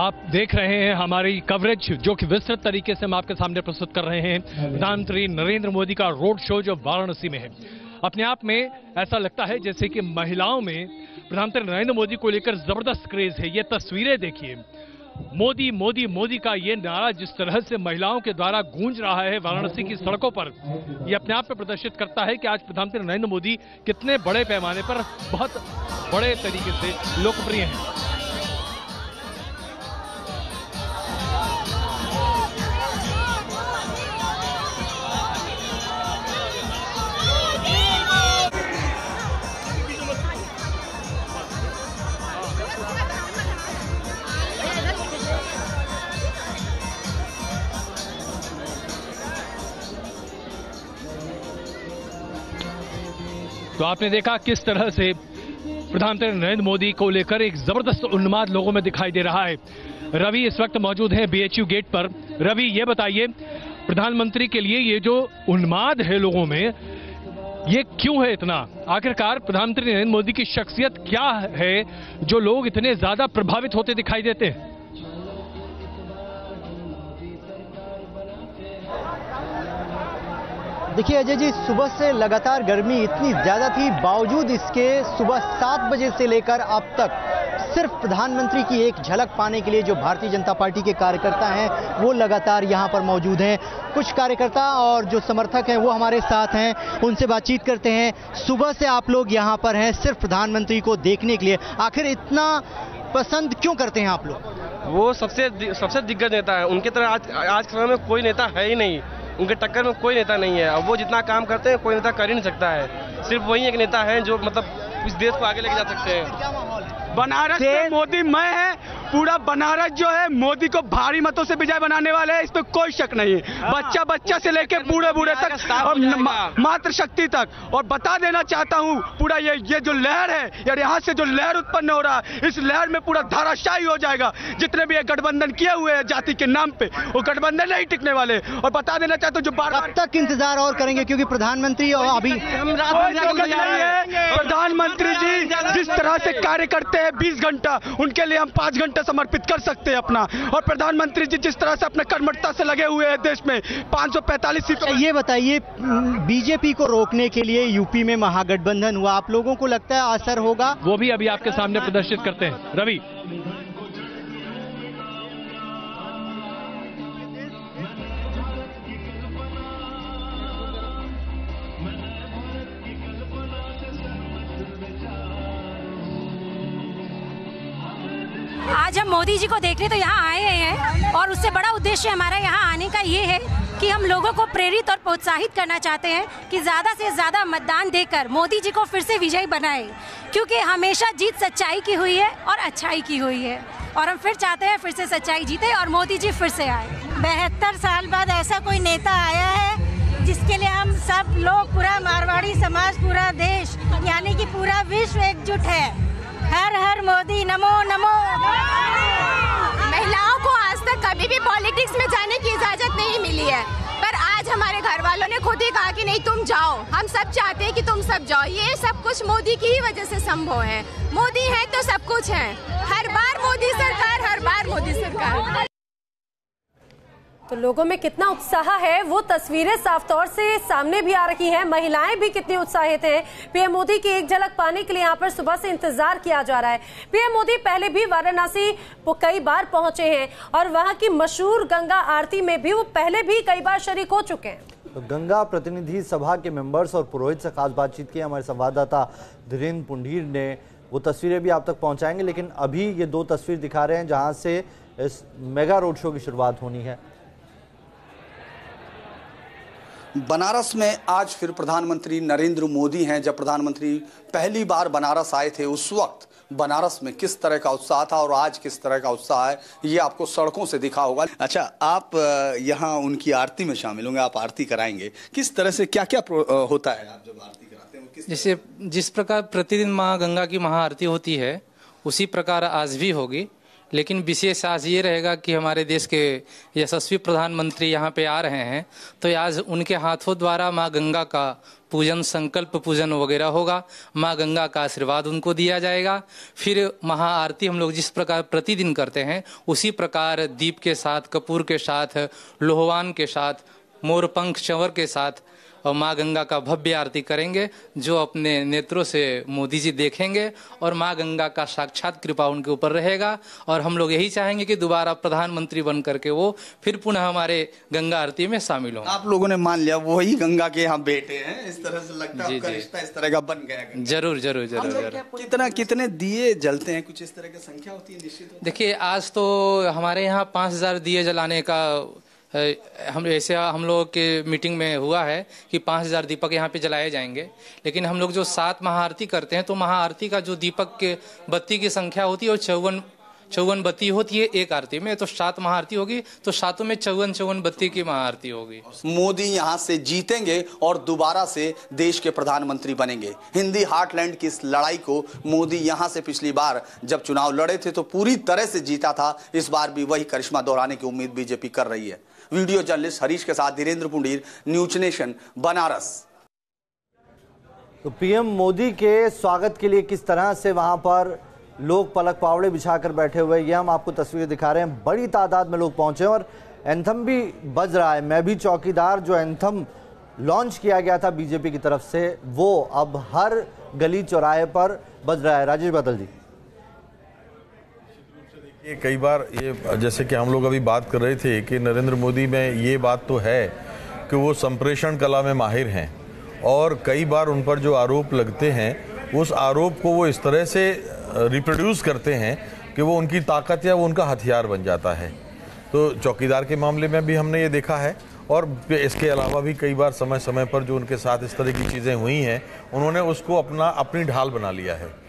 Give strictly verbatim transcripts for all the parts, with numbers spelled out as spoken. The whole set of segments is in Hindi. आप देख रहे हैं हमारी कवरेज जो कि विस्तृत तरीके से हम आपके सामने प्रस्तुत कर रहे हैं प्रधानमंत्री नरेंद्र मोदी का रोड शो जो वाराणसी में है। अपने आप में ऐसा लगता है जैसे कि महिलाओं में प्रधानमंत्री नरेंद्र मोदी को लेकर जबरदस्त क्रेज है। ये तस्वीरें देखिए, मोदी मोदी मोदी का ये नारा जिस तरह से महिलाओं के द्वारा गूंज रहा है वाराणसी की सड़कों पर, ये अपने आप में प्रदर्शित करता है कि आज प्रधानमंत्री नरेंद्र मोदी कितने बड़े पैमाने पर बहुत बड़े तरीके से लोकप्रिय हैं। तो आपने देखा किस तरह से प्रधानमंत्री नरेंद्र मोदी को लेकर एक जबरदस्त उन्माद लोगों में दिखाई दे रहा है। रवि इस वक्त मौजूद है बीएचयू गेट पर। रवि, ये बताइए प्रधानमंत्री के लिए ये जो उन्माद है लोगों में, ये क्यों है इतना? आखिरकार प्रधानमंत्री नरेंद्र मोदी की शख्सियत क्या है जो लोग इतने ज्यादा प्रभावित होते दिखाई देते हैं? देखिए अजय जी, सुबह से लगातार गर्मी इतनी ज़्यादा थी, बावजूद इसके सुबह सात बजे से लेकर अब तक सिर्फ प्रधानमंत्री की एक झलक पाने के लिए जो भारतीय जनता पार्टी के कार्यकर्ता हैं वो लगातार यहां पर मौजूद हैं। कुछ कार्यकर्ता और जो समर्थक हैं वो हमारे साथ हैं, उनसे बातचीत करते हैं। सुबह से आप लोग यहाँ पर हैं सिर्फ प्रधानमंत्री को देखने के लिए, आखिर इतना पसंद क्यों करते हैं आप लोग? वो सबसे सबसे दिग्गज नेता है, उनके तरह आज आज के समय में कोई नेता है ही नहीं, उनके टक्कर में कोई नेता नहीं है। अब वो जितना काम करते हैं कोई नेता कर ही नहीं सकता है, सिर्फ वही एक नेता है जो मतलब इस देश को आगे लेके जा सकते हैं। बनारस में मोदी मैं है, पूरा बनारस जो है मोदी को भारी मतों से विजय बनाने वाले हैं, इस पर कोई शक नहीं है। बच्चा बच्चा से लेके बूढ़े बूढ़े तक और मातृशक्ति तक। और बता देना चाहता हूँ पूरा ये ये जो लहर है यार, यहाँ से जो लहर उत्पन्न हो रहा है, इस लहर में पूरा धाराशाही हो जाएगा। जितने भी ये गठबंधन किए हुए हैं जाति के नाम पे, वो गठबंधन नहीं टिकने वाले। और बता देना चाहता हूँ जो बार तक इंतजार और करेंगे, क्योंकि प्रधानमंत्री और अभी प्रधानमंत्री जी जिस तरह से कार्य करते हैं बीस घंटा, उनके लिए हम पाँच घंटा समर्पित कर सकते हैं अपना। और प्रधानमंत्री जी जिस तरह से अपने कर्मठता से लगे हुए हैं देश में, पाँच सौ पैंतालीस सीटों। ये बताइए, बीजेपी को रोकने के लिए यूपी में महागठबंधन हुआ, आप लोगों को लगता है असर होगा? वो भी अभी आपके सामने प्रदर्शित करते हैं। रवि, आज हम मोदी जी को देखने तो यहाँ आए हैं और उससे बड़ा उद्देश्य हमारा यहाँ आने का ये है कि हम लोगों को प्रेरित और प्रोत्साहित करना चाहते हैं कि ज़्यादा से ज़्यादा मतदान देकर मोदी जी को फिर से विजयी बनाएं, क्योंकि हमेशा जीत सच्चाई की हुई है और अच्छाई की हुई है, और हम फिर चाहते हैं फिर से सच्चाई जीते और मोदी जी फिर से आए। बहत्तर साल बाद ऐसा कोई नेता आया है जिसके लिए हम सब लोग, पूरा मारवाड़ी समाज, पूरा देश, यानी कि पूरा विश्व एकजुट है। हर हर मोदी, नमो नमो। महिलाओं को आज तक कभी भी पॉलिटिक्स में जाने की इजाजत नहीं मिली है, पर आज हमारे घर वालों ने खुद ही कहा कि नहीं तुम जाओ, हम सब चाहते हैं कि तुम सब जाओ। ये सब कुछ मोदी की ही वजह से संभव है, मोदी है तो सब कुछ है। हर बार मोदी सरकार, हर बार मोदी सरकार। तो लोगों में कितना उत्साह है वो तस्वीरें साफ तौर से सामने भी आ रही हैं। महिलाएं भी कितनी उत्साहित हैं। पीएम मोदी की एक झलक पाने के लिए यहाँ पर सुबह से इंतजार किया जा रहा है। पीएम मोदी पहले भी वाराणसी कई बार पहुंचे हैं और वहां की मशहूर गंगा आरती में भी वो पहले भी कई बार शरीक हो चुके हैं। तो गंगा प्रतिनिधि सभा के मेंबर्स और पुरोहित से खास बातचीत की हमारे संवाददाता धीरेन्द्र पुंडीर ने, वो तस्वीरें भी आप तक पहुँचाएंगे। लेकिन अभी ये दो तस्वीर दिखा रहे हैं जहाँ से इस मेगा रोड शो की शुरुआत होनी है। बनारस में आज फिर प्रधानमंत्री नरेंद्र मोदी हैं। जब प्रधानमंत्री पहली बार बनारस आए थे उस वक्त बनारस में किस तरह का उत्साह था और आज किस तरह का उत्साह है ये आपको सड़कों से दिखा होगा। अच्छा, आप यहाँ उनकी आरती में शामिल होंगे, आप आरती कराएंगे, किस तरह से क्या क्या होता है आप जब आरती कराते हैं? जैसे जिस प्रकार प्रतिदिन माँ गंगा की महाआरती होती है उसी प्रकार आज भी होगी, लेकिन विशेष आज ये रहेगा कि हमारे देश के यशस्वी प्रधानमंत्री यहाँ पे आ रहे हैं, तो आज उनके हाथों द्वारा माँ गंगा का पूजन, संकल्प पूजन वगैरह होगा, माँ गंगा का आशीर्वाद उनको दिया जाएगा। फिर महाआरती हम लोग जिस प्रकार प्रतिदिन करते हैं उसी प्रकार दीप के साथ, कपूर के साथ, लोहवान के साथ, मोरपंख चंवर के साथ और माँ गंगा का भव्य आरती करेंगे, जो अपने नेत्रों से मोदी जी देखेंगे और माँ गंगा का साक्षात कृपा उनके ऊपर रहेगा। और हम लोग यही चाहेंगे कि दोबारा प्रधानमंत्री बन करके वो फिर पुनः हमारे गंगा आरती में शामिल हों। आप लोगों ने मान लिया वही गंगा के यहाँ बेटे हैं, इस तरह से लगता है आपका रिश्ता इस तरह का बन गया। जरूर जरूर जरूर। कितना कितने दिए जलते हैं, कुछ इस तरह की संख्या होती है निश्चित? देखिए आज तो हमारे यहाँ पाँच हजार दिए जलाने का हम ऐसे हम लोग के मीटिंग में हुआ है कि पाँच हज़ार दीपक यहाँ पे जलाए जाएंगे, लेकिन हम लोग जो सात महाआरती करते हैं तो महाआरती का जो दीपक के बत्ती की संख्या होती है और चौवन चौवन बत्ती होती है एक आरती में, तो सात महाआरती होगी तो सातों में चौवन चौवन बत्ती की महाआरती होगी। मोदी यहाँ से जीतेंगे और दोबारा से देश के प्रधानमंत्री बनेंगे। हिंदी हार्टलैंड की इस लड़ाई को मोदी यहाँ से पिछली बार जब चुनाव लड़े थे तो पूरी तरह से जीता था, इस बार भी वही करिश्मा दोहराने की उम्मीद बीजेपी कर रही है। वीडियो जर्नलिस्ट हरीश के साथ धीरेन्द्र पुंडीर, न्यूज नेशन, बनारस। तो पीएम मोदी के स्वागत के लिए किस तरह से वहां पर लोग पलक पावड़े बिछाकर बैठे हुए, ये हम आपको तस्वीरें दिखा रहे हैं। बड़ी तादाद में लोग पहुंचे और एंथम भी बज रहा है। मैं भी चौकीदार जो एंथम लॉन्च किया गया था बीजेपी की तरफ से, वो अब हर गली चौराहे पर बज रहा है। राजेश बादल जी, ये कई बार ये जैसे कि हम लोग अभी बात कर रहे थे कि नरेंद्र मोदी में ये बात तो है कि वो संप्रेषण कला में माहिर हैं और कई बार उन पर जो आरोप लगते हैं उस आरोप को वो इस तरह से रिप्रोड्यूस करते हैं कि वो उनकी ताकत या वो उनका हथियार बन जाता है। तो चौकीदार के मामले में भी हमने ये देखा है और इसके अलावा भी कई बार समय समय पर जो उनके साथ इस तरह की चीज़ें हुई हैं उन्होंने उसको अपना अपनी ढाल बना लिया है।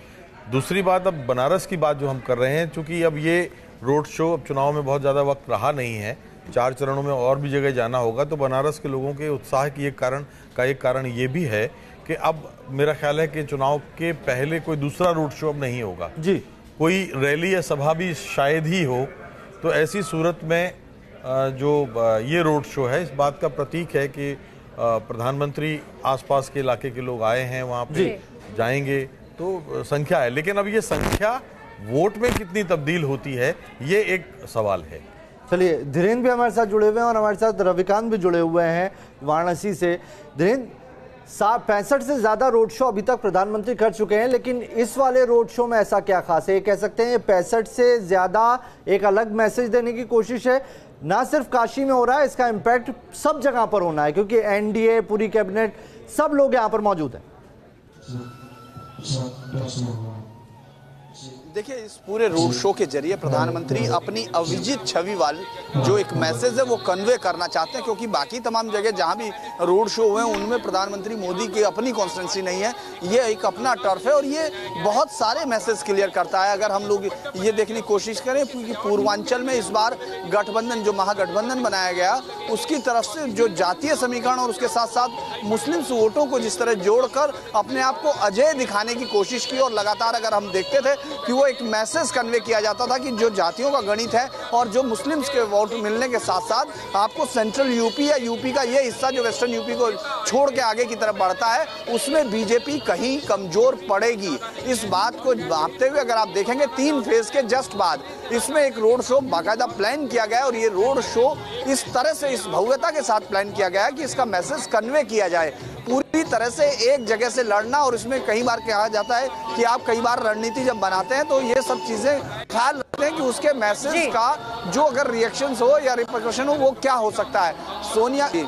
दूसरी बात, अब बनारस की बात जो हम कर रहे हैं, चूँकि अब ये रोड शो अब चुनाव में बहुत ज़्यादा वक्त रहा नहीं है, चार चरणों में और भी जगह जाना होगा, तो बनारस के लोगों के उत्साह की एक कारण का एक कारण ये भी है कि अब मेरा ख्याल है कि चुनाव के पहले कोई दूसरा रोड शो अब नहीं होगा जी, कोई रैली या सभा भी शायद ही हो। तो ऐसी सूरत में जो ये रोड शो है इस बात का प्रतीक है कि प्रधानमंत्री आसपास के इलाके के लोग आए हैं, वहाँ पे जाएंगे, तो संख्या है। लेकिन अब ये संख्या वोट में कितनी तब्दील होती है ये एक सवाल है। चलिए, धीरेन्द्र भी हमारे साथ जुड़े हुए हैं और हमारे साथ रविकांत भी जुड़े हुए हैं वाराणसी से। धीरेन्द्र, पैंसठ से ज्यादा रोड शो अभी तक प्रधानमंत्री कर चुके हैं, लेकिन इस वाले रोड शो में ऐसा क्या खास है? ये कह सकते हैं ये पैंसठ से ज्यादा एक अलग मैसेज देने की कोशिश है। ना सिर्फ काशी में हो रहा है, इसका इम्पैक्ट सब जगह पर होना है क्योंकि एनडीए, पूरी कैबिनेट, सब लोग यहाँ पर मौजूद हैं। देखिए, इस पूरे रोड शो के जरिए प्रधानमंत्री अपनी अविजित छवि वाली जो एक मैसेज है वो कन्वे करना चाहते हैं, क्योंकि बाकी तमाम जगह जहां भी रोड शो हुए हैं उनमें प्रधानमंत्री मोदी की अपनी कॉन्स्टेंसी नहीं है, ये एक अपना टर्फ है और ये बहुत सारे मैसेज क्लियर करता है। अगर हम लोग ये देखने की कोशिश करें कि पूर्वांचल में इस बार गठबंधन, जो महागठबंधन बनाया गया, उसकी तरफ से जो जातीय समीकरण और उसके साथ साथ मुस्लिम वोटों को जिस तरह जोड़कर अपने आप को अजय दिखाने की कोशिश की, और लगातार अगर हम देखते थे कि एक मैसेज कन्वे किया जाता था कि जो जातियों का गणित है और जो मुस्लिम्स के वोट मिलने के साथ साथ आपको सेंट्रल यूपी या यूपी का ये हिस्सा जो वेस्टर्न यूपी को छोड़ के आगे की तरफ बढ़ता है उसमें बीजेपी कहीं कमजोर पड़ेगी। इस बात को भांपते हुए अगर आप देखेंगे तीन फेज के जस्ट बाद इसमें एक रोड शो बाकायदा प्लान किया गया और ये रोड शो इस तरह से इस भव्यता के साथ प्लान किया गया है कि इसका मैसेज कन्वे किया जाए। पूरी तरह से एक जगह से लड़ना, और इसमें कई बार कहा जाता है कि आप कई बार रणनीति जब बनाते हैं तो ये सब चीजें ख्याल रखते हैं कि उसके मैसेज का जो अगर रिएक्शंस हो या रिपरकशन हो वो क्या हो सकता है। सोनिया जी,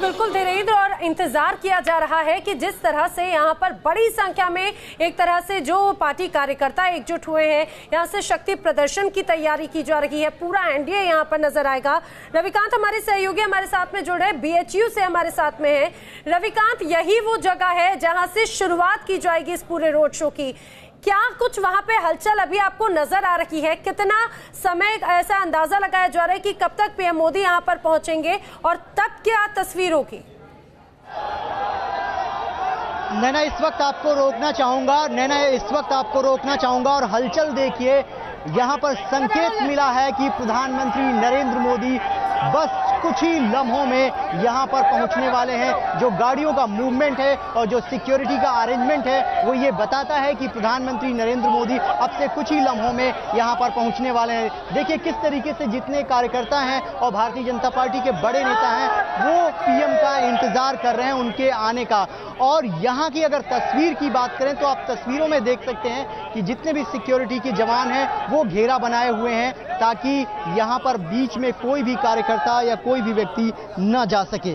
बिल्कुल धीरेन्द्र, और इंतजार किया जा रहा है कि जिस तरह से यहाँ पर बड़ी संख्या में एक तरह से जो पार्टी कार्यकर्ता एकजुट हुए हैं, यहाँ से शक्ति प्रदर्शन की तैयारी की जा रही है। पूरा एनडीए यहाँ पर नजर आएगा। रविकांत हमारे सहयोगी हमारे साथ में जुड़े हैं, बीएचयू से हमारे साथ में है। रविकांत, यही वो जगह है जहाँ से शुरुआत की जाएगी इस पूरे रोड शो की। क्या कुछ वहाँ पे हलचल अभी आपको नजर आ रही है? कितना समय ऐसा अंदाजा लगाया जा रहा है कि कब तक पीएम मोदी यहाँ पर पहुंचेंगे और तब क्या तस्वीर होगी? नैना, इस वक्त आपको रोकना चाहूंगा नैना इस वक्त आपको रोकना चाहूंगा और हलचल देखिए यहां पर संकेत मिला है कि प्रधानमंत्री नरेंद्र मोदी बस कुछ ही लम्हों में यहां पर पहुंचने वाले हैं। जो गाड़ियों का मूवमेंट है और जो सिक्योरिटी का अरेंजमेंट है वो ये बताता है कि प्रधानमंत्री नरेंद्र मोदी अब से कुछ ही लम्हों में यहां पर पहुंचने वाले हैं। देखिए किस तरीके से जितने कार्यकर्ता हैं और भारतीय जनता पार्टी के बड़े नेता हैं वो पीएम का इंतजार कर रहे हैं, उनके आने का। और यहाँ की अगर तस्वीर की बात करें तो आप तस्वीरों में देख सकते हैं कि जितने भी सिक्योरिटी के जवान हैं वो घेरा बनाए हुए हैं ताकि यहाँ पर बीच में कोई भी कार्यकर्ता या कोई भी व्यक्ति न जा सके।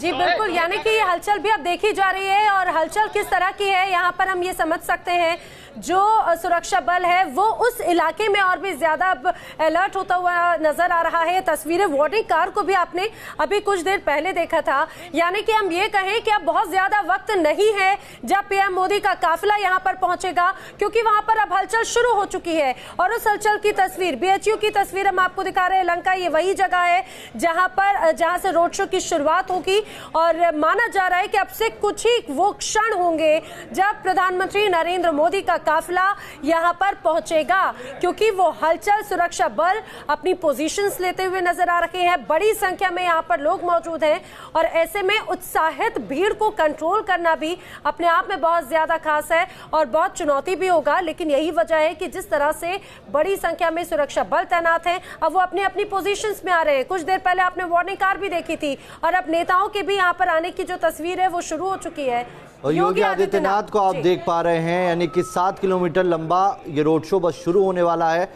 जी बिल्कुल, यानी कि ये हलचल भी अब देखी जा रही है और हलचल किस तरह की है यहाँ पर हम ये समझ सकते हैं। जो सुरक्षा बल है वो उस इलाके में और भी ज्यादा अब अलर्ट होता हुआ नजर आ रहा है। तस्वीरें वार्निंग कार को भी आपने अभी कुछ देर पहले देखा था। यानी कि हम ये कहें कि अब बहुत ज्यादा वक्त नहीं है जब पीएम मोदी का काफिला यहाँ पर पहुंचेगा, क्योंकि वहां पर अब हलचल शुरू हो चुकी है। और उस हलचल की तस्वीर, बीएचयू की तस्वीर हम आपको दिखा रहे हैं। लंका ये वही जगह है जहाँ पर जहाँ से रोड शो की शुरुआत होगी और माना जा रहा है कि अब से कुछ ही वो क्षण होंगे जब प्रधानमंत्री नरेंद्र मोदी का काफिला यहां पर पहुंचेगा, क्योंकि वो हलचल सुरक्षा बल अपनी पोजीशंस लेते हुए नजर आ रहे हैं। बड़ी संख्या में यहां पर लोग मौजूद हैं और ऐसे में उत्साहित भीड़ को कंट्रोल करना भी अपने आप में बहुत ज्यादा खास है और बहुत चुनौती भी होगा। लेकिन यही वजह है कि जिस तरह से बड़ी संख्या में सुरक्षा बल तैनात है अब वो अपनी अपनी पोजिशन में आ रहे हैं। कुछ देर पहले आपने वार्निंग कार भी देखी थी और अब नेताओं के भी यहाँ पर आने की जो तस्वीर है वो शुरू हो चुकी है। और योगी आदित्यनाथ को आप देख पा रहे हैं, यानी कि सात किलोमीटर लंबा ये रोड शो बस शुरू होने वाला है।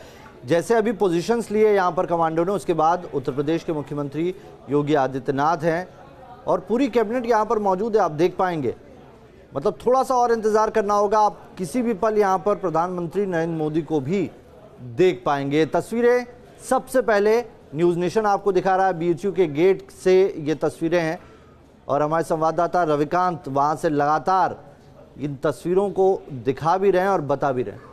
जैसे अभी पोजीशंस लिए यहाँ पर कमांडो ने, उसके बाद उत्तर प्रदेश के मुख्यमंत्री योगी आदित्यनाथ हैं और पूरी कैबिनेट यहाँ पर मौजूद है। आप देख पाएंगे, मतलब थोड़ा सा और इंतजार करना होगा, आप किसी भी पल यहाँ पर प्रधानमंत्री नरेंद्र मोदी को भी देख पाएंगे। तस्वीरें सबसे पहले न्यूज़ नेशन आपको दिखा रहा है, बीएचयू के गेट से ये तस्वीरें हैं और हमारे संवाददाता रविकांत वहां से लगातार इन तस्वीरों को दिखा भी रहे हैं और बता भी रहे हैं।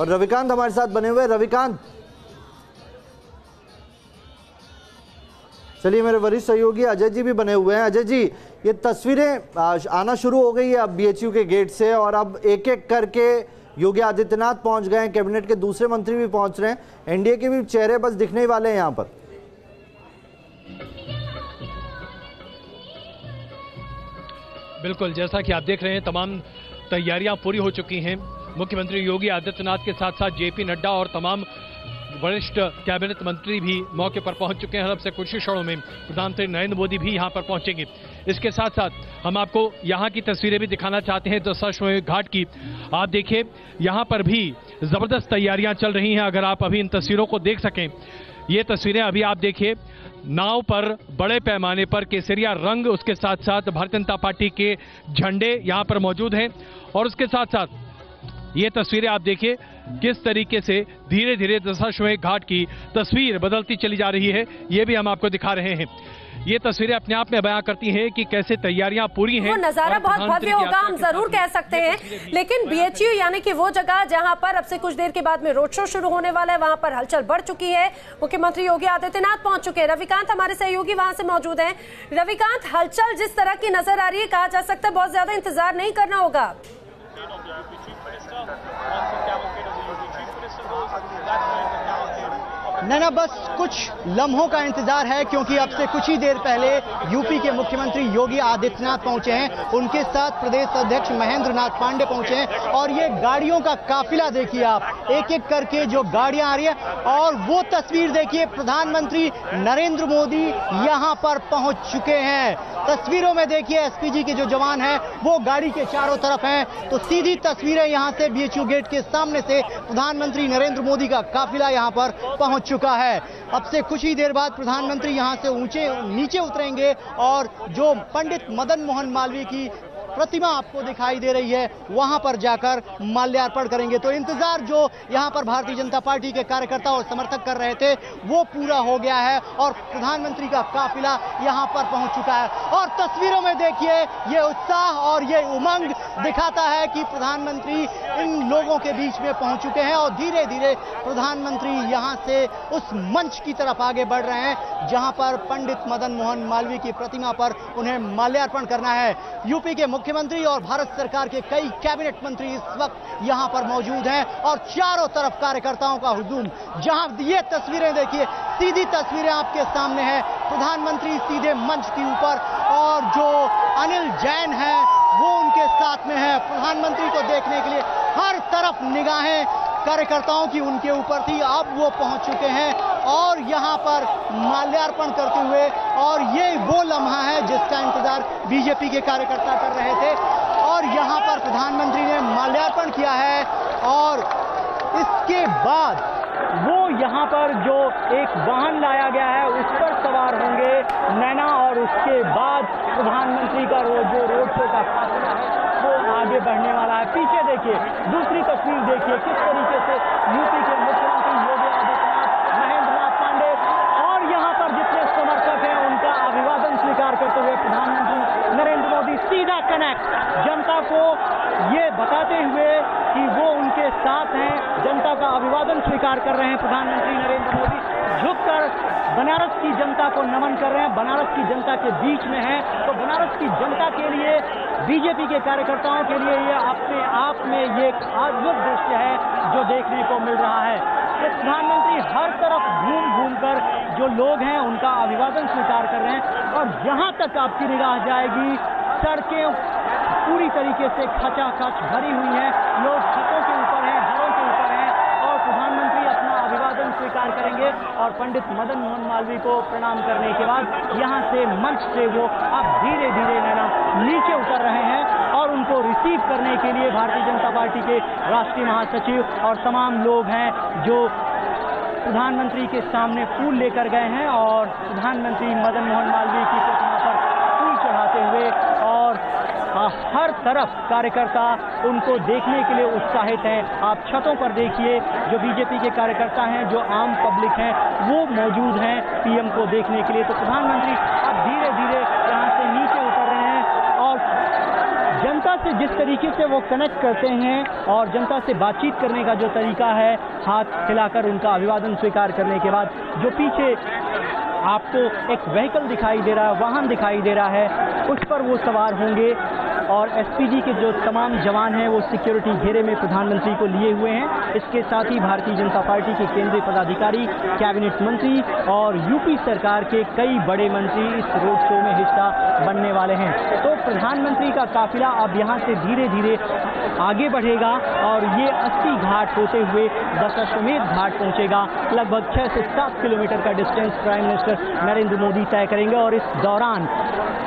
और रविकांत हमारे साथ बने हुए, रविकांत चलिए मेरे वरिष्ठ सहयोगी अजय जी भी बने हुए हैं। अजय जी, ये तस्वीरें आना शुरू हो गई है अब बीएचयू के गेट से और अब एक एक करके योगी आदित्यनाथ पहुंच गए हैं, कैबिनेट के दूसरे मंत्री भी पहुंच रहे हैं, एनडीए के भी चेहरे बस दिखने ही वाले हैं यहां पर। बिल्कुल, जैसा कि आप देख रहे हैं तमाम तैयारियां पूरी हो चुकी हैं। मुख्यमंत्री योगी आदित्यनाथ के साथ साथ जेपी नड्डा और तमाम वरिष्ठ कैबिनेट मंत्री भी मौके पर पहुंच चुके हैं और अब से कुछ ही क्षणों में प्रधानमंत्री नरेंद्र मोदी भी यहां पर पहुंचेंगे। इसके साथ साथ हम आपको यहां की तस्वीरें भी दिखाना चाहते हैं दशाश्वमेघ घाट की। आप देखिए यहां पर भी जबरदस्त तैयारियां चल रही हैं। अगर आप अभी इन तस्वीरों को देख सकें, ये तस्वीरें अभी आप देखिए, नाव पर बड़े पैमाने पर केसरिया रंग, उसके साथ साथ भारतीय जनता पार्टी के झंडे यहाँ पर मौजूद हैं और उसके साथ साथ ये तस्वीरें आप देखिए किस तरीके से धीरे धीरे दशाश्वमेघ घाट की तस्वीर बदलती चली जा रही है। ये भी हम आपको दिखा रहे हैं। ये तस्वीरें अपने आप में बयां करती हैं कि कैसे तैयारियां पूरी हैं। वो नजारा बहुत भव्य होगा, हम जरूर कह सकते हैं। लेकिन बीएचयू यानी कि वो जगह जहां पर अब से कुछ देर के बाद में रोड शो शुरू होने वाला है, वहां पर हलचल बढ़ चुकी है। मुख्यमंत्री योगी आदित्यनाथ पहुंच चुके हैं। रविकांत हमारे सहयोगी वहां से मौजूद है। रविकांत, हलचल जिस तरह की नजर आ रही है, कहा जा सकता है बहुत ज्यादा इंतजार नहीं करना होगा। नैना, बस कुछ लम्हों का इंतजार है क्योंकि अब से कुछ ही देर पहले यूपी के मुख्यमंत्री योगी आदित्यनाथ पहुंचे हैं, उनके साथ प्रदेश अध्यक्ष महेंद्रनाथ पांडे पहुंचे हैं। और ये गाड़ियों का काफिला देखिए आप, एक एक करके जो गाड़ियां आ रही है और वो तस्वीर देखिए, प्रधानमंत्री नरेंद्र मोदी यहां पर पहुंच चुके हैं। तस्वीरों में देखिए एसपीजी के जो जवान हैं वो गाड़ी के चारों तरफ हैं। तो सीधी तस्वीरें यहाँ से बीएचयू गेट के सामने से प्रधानमंत्री नरेंद्र मोदी का काफिला यहाँ पर पहुंच चुका है। अब से कुछ ही देर बाद प्रधानमंत्री यहां से ऊंचे नीचे उतरेंगे और जो पंडित मदन मोहन मालवीय की प्रतिमा आपको दिखाई दे रही है, वहां पर जाकर माल्यार्पण करेंगे। तो इंतजार जो यहां पर भारतीय जनता पार्टी के कार्यकर्ता और समर्थक कर रहे थे वो पूरा हो गया है और प्रधानमंत्री का काफिला यहां पर पहुंच चुका है। और तस्वीरों में देखिए ये उत्साह और ये उमंग दिखाता है कि प्रधानमंत्री इन लोगों के बीच में पहुंच चुके हैं और धीरे धीरे प्रधानमंत्री यहां से उस मंच की तरफ आगे बढ़ रहे हैं जहां पर पंडित मदन मोहन मालवीय की प्रतिमा पर उन्हें माल्यार्पण करना है। यूपी के मुख्यमंत्री और भारत सरकार के कई कैबिनेट मंत्री इस वक्त यहां पर मौजूद हैं और चारों तरफ कार्यकर्ताओं का हुजूम। जहां ये तस्वीरें देखिए, सीधी तस्वीरें आपके सामने हैं, प्रधानमंत्री सीधे मंच के ऊपर और जो अनिल जैन हैं वो उनके साथ में हैं। प्रधानमंत्री को देखने के लिए हर तरफ निगाहें कार्यकर्ताओं की उनके ऊपर थी, अब वो पहुंच चुके हैं और यहां पर माल्यार्पण करते हुए, और ये वो लम्हा है जिसका इंतजार बीजेपी के कार्यकर्ता कर रहे थे। और यहां पर प्रधानमंत्री ने माल्यार्पण किया है और इसके बाद वो यहां पर जो एक वाहन लाया गया है उस पर सवार होंगे नैना, और उसके बाद प्रधानमंत्री का रोड जो रोड शो का फासला है वो आगे बढ़ने वाला है। पीछे देखिए, दूसरी तस्वीर देखिए किस तरीके से यूपी के मुख्यमंत्री योगी आदित्यनाथ, महेंद्रनाथ पांडे और यहाँ पर जितने समर्थक हैं उनका अभिवादन स्वीकार करते हुए प्रधानमंत्री नरेंद्र मोदी सीधा कनेक्ट, जनता को ये बताते हुए कि वो उनके साथ हैं, जनता का अभिवादन स्वीकार कर रहे हैं। प्रधानमंत्री नरेंद्र मोदी झुककर बनारस की जनता को नमन कर रहे हैं, बनारस की जनता के बीच में है। तो बनारस की जनता के लिए, बीजेपी के कार्यकर्ताओं के लिए ये अपने आप में ये एक अद्भुत दृश्य है जो देखने को मिल रहा है। तो प्रधानमंत्री हर तरफ घूम घूम कर जो लोग हैं उनका अभिवादन स्वीकार कर रहे हैं और यहाँ तक आपकी निगाह जाएगी, सड़कें पूरी तरीके से खचाखच भरी हुई हैं, लोग छतों के ऊपर हैं, घरों के ऊपर हैं और प्रधानमंत्री अपना अभिवादन स्वीकार करेंगे और पंडित मदन मोहन मालवीय को प्रणाम करने के बाद यहां से मंच से वो अब धीरे धीरे नैना नीचे उतर रहे हैं और उनको रिसीव करने के लिए भारतीय जनता पार्टी के राष्ट्रीय महासचिव और तमाम लोग हैं जो प्रधानमंत्री के सामने फूल लेकर गए हैं और प्रधानमंत्री मदन मोहन मालवीय की प्रतिमा पर फूल चढ़ाते हुए, और हर तरफ कार्यकर्ता उनको देखने के लिए उत्साहित हैं। आप छतों पर देखिए जो बीजेपी के कार्यकर्ता हैं, जो आम पब्लिक हैं वो मौजूद हैं पीएम को देखने के लिए। तो प्रधानमंत्री अब धीरे धीरे यहाँ से नीचे उतर रहे हैं और जनता से जिस तरीके से वो कनेक्ट करते हैं और जनता से बातचीत करने का जो तरीका है, हाथ हिलाकर उनका अभिवादन स्वीकार करने के बाद जो पीछे आपको एक व्हीकल दिखाई दे रहा है, वाहन दिखाई दे रहा है, उस पर वो सवार होंगे और एसपीजी के जो तमाम जवान हैं वो सिक्योरिटी घेरे में प्रधानमंत्री को लिए हुए हैं। इसके साथ ही भारतीय जनता पार्टी के केंद्रीय पदाधिकारी, कैबिनेट मंत्री और यूपी सरकार के कई बड़े मंत्री इस रोड शो में हिस्सा बनने वाले हैं। तो प्रधानमंत्री का काफिला अब यहाँ से धीरे धीरे आगे बढ़ेगा और ये अस्सी घाट होते हुए दशाश्वमेघ घाट पहुँचेगा। लगभग छः से सात किलोमीटर का distance prime minister Narendra Modi तय करेंगे और इस दौरान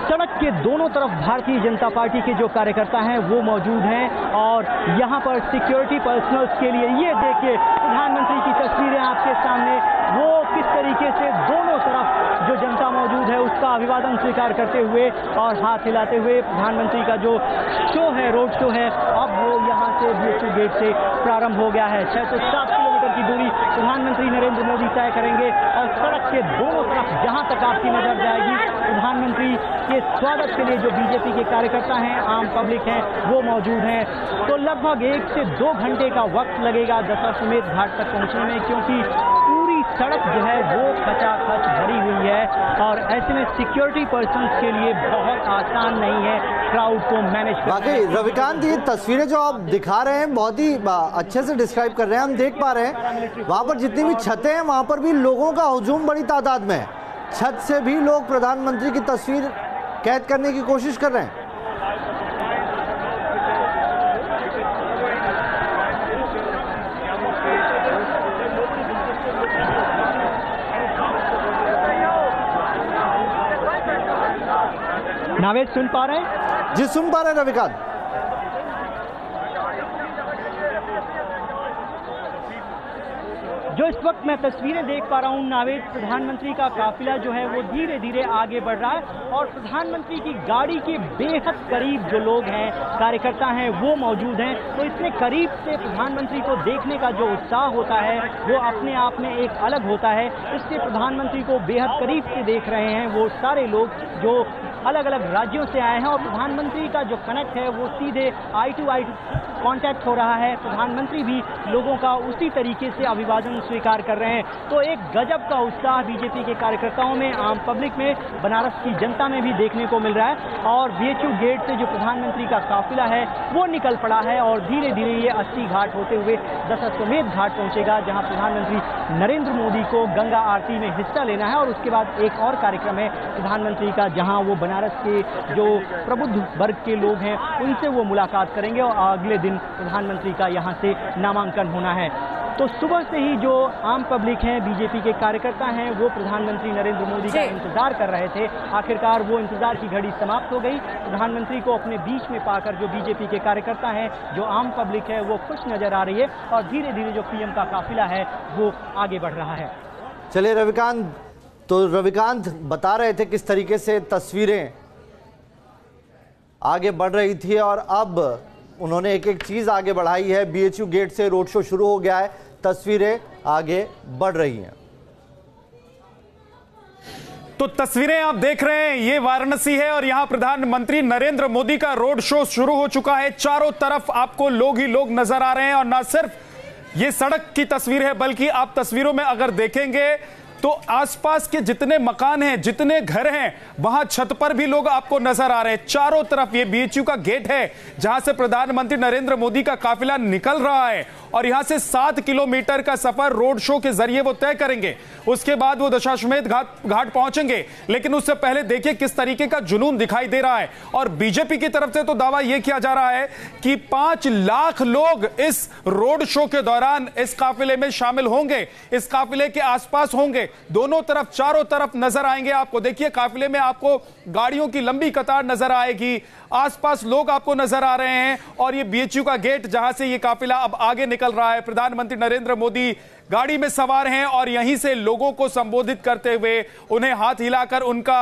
सड़क के दोनों तरफ भारतीय जनता पार्टी के जो कार्यकर्ता हैं वो मौजूद हैं और यहाँ पर सिक्योरिटी पर्सनल्स के लिए ये देखिए प्रधानमंत्री की तस्वीरें आपके सामने, वो किस तरीके से दोनों तरफ जो जनता मौजूद है उसका अभिवादन स्वीकार करते हुए और हाथ हिलाते हुए प्रधानमंत्री का जो शो है, रोड शो है, अब वो यहाँ से बीएचयू गेट से प्रारंभ हो गया है। छः सौ सात किलोमीटर की दूरी प्रधानमंत्री नरेंद्र मोदी तय करेंगे और सड़क के दोनों तरफ जहाँ तक आपकी नजर जाएगी प्रधानमंत्री के स्वागत के लिए जो बीजेपी के कार्यकर्ता हैं, आम पब्लिक हैं वो मौजूद हैं। तो लगभग एक से दो घंटे का वक्त लगेगा दशाश्वमेध घाट तक पहुंचने में, क्योंकि पूरी सड़क जो है वो खचाखच भरी हुई है और ऐसे में सिक्योरिटी पर्सन्स के लिए बहुत आसान नहीं है क्राउड को मैनेज। बाकी रविकांत, ये तस्वीरें जो आप दिखा रहे हैं बहुत ही अच्छे से डिस्क्राइब कर रहे हैं, हम देख पा रहे हैं वहाँ पर जितनी भी छतें हैं वहाँ पर भी लोगों का हुजूम बड़ी तादाद में है, छत से भी लोग प्रधानमंत्री की तस्वीर कैद करने की कोशिश कर रहे हैं। नावेद, सुन पा रहे हैं? जी सुन पा रहे हैं रविकांत। जो इस वक्त मैं तस्वीरें देख पा रहा हूँ नावेद, प्रधानमंत्री का काफिला जो है वो धीरे धीरे आगे बढ़ रहा है और प्रधानमंत्री की गाड़ी के बेहद करीब जो लोग हैं, कार्यकर्ता हैं, वो मौजूद हैं। तो इतने करीब से प्रधानमंत्री को देखने का जो उत्साह होता है वो अपने आप में एक अलग होता है। इससे प्रधानमंत्री को बेहद करीब से देख रहे हैं वो सारे लोग जो अलग अलग राज्यों से आए हैं और प्रधानमंत्री का जो कनेक्ट है वो सीधे आई टू आई कांटेक्ट हो रहा है। प्रधानमंत्री भी लोगों का उसी तरीके से अभिवादन स्वीकार कर रहे हैं। तो एक गजब का उत्साह बीजेपी के कार्यकर्ताओं में, आम पब्लिक में, बनारस की जनता में भी देखने को मिल रहा है। और बीएचयू गेट से जो प्रधानमंत्री का काफिला है वो निकल पड़ा है और धीरे धीरे ये अस्सी घाट होते हुए दशाश्वमेघ घाट पहुंचेगा, जहां प्रधानमंत्री नरेंद्र मोदी को गंगा आरती में हिस्सा लेना है। और उसके बाद एक और कार्यक्रम है प्रधानमंत्री का, जहाँ वो बनारस के जो प्रबुद्ध वर्ग के लोग हैं उनसे वो मुलाकात करेंगे और अगले दिन प्रधानमंत्री का यहाँ से नामांकन होना है। तो सुबह से ही जो आम पब्लिक है, बीजेपी के कार्यकर्ता हैं, वो प्रधानमंत्री नरेंद्र मोदी का इंतजार कर रहे थे। आखिरकार वो इंतजार की घड़ी समाप्त हो गई। प्रधानमंत्री को अपने बीच में पाकर जो बीजेपी के कार्यकर्ता हैं, जो आम पब्लिक है, वो खुश नजर आ रही है और धीरे धीरे जो पीएम का काफिला है वो आगे बढ़ रहा है। चलिए रविकांत, तो रविकांत बता रहे थे किस तरीके से तस्वीरें आगे बढ़ रही थी और अब उन्होंने एक एक चीज़ आगे बढ़ाई है। बीएचयू गेट से रोड शो शुरू हो गया है, तस्वीरें आगे बढ़ रही हैं। तो तस्वीरें आप देख रहे हैं, ये वाराणसी है और यहां प्रधानमंत्री नरेंद्र मोदी का रोड शो शुरू हो चुका है। चारों तरफ आपको लोग ही लोग नजर आ रहे हैं और न सिर्फ ये सड़क की तस्वीर है बल्कि आप तस्वीरों में अगर देखेंगे तो आसपास के जितने मकान हैं, जितने घर हैं, वहां छत पर भी लोग आपको नजर आ रहे हैं। चारों तरफ ये बीएचयू का गेट है जहां से प्रधानमंत्री नरेंद्र मोदी का काफिला निकल रहा है और यहां से सात किलोमीटर का सफर रोड शो के जरिए वो तय करेंगे। उसके बाद वो दशाश्वमेध घाट घाट पहुंचेंगे, लेकिन उससे पहले देखिए किस तरीके का जुनून दिखाई दे रहा है। और बीजेपी की तरफ से तो दावा यह किया जा रहा है कि पांच लाख लोग इस रोड शो के दौरान इस काफिले में शामिल होंगे, इस काफिले के आसपास होंगे, दोनों तरफ, चारों तरफ नजर आएंगे आपको। देखिए काफिले में आपको गाड़ियों की लंबी कतार नजर आएगी, आसपास लोग आपको नजर आ रहे हैं और ये बीएचयू का गेट जहां से ये काफिला अब आगे निकल रहा है। प्रधानमंत्री नरेंद्र मोदी गाड़ी में सवार हैं और यहीं से लोगों को संबोधित करते हुए, उन्हें हाथ हिलाकर उनका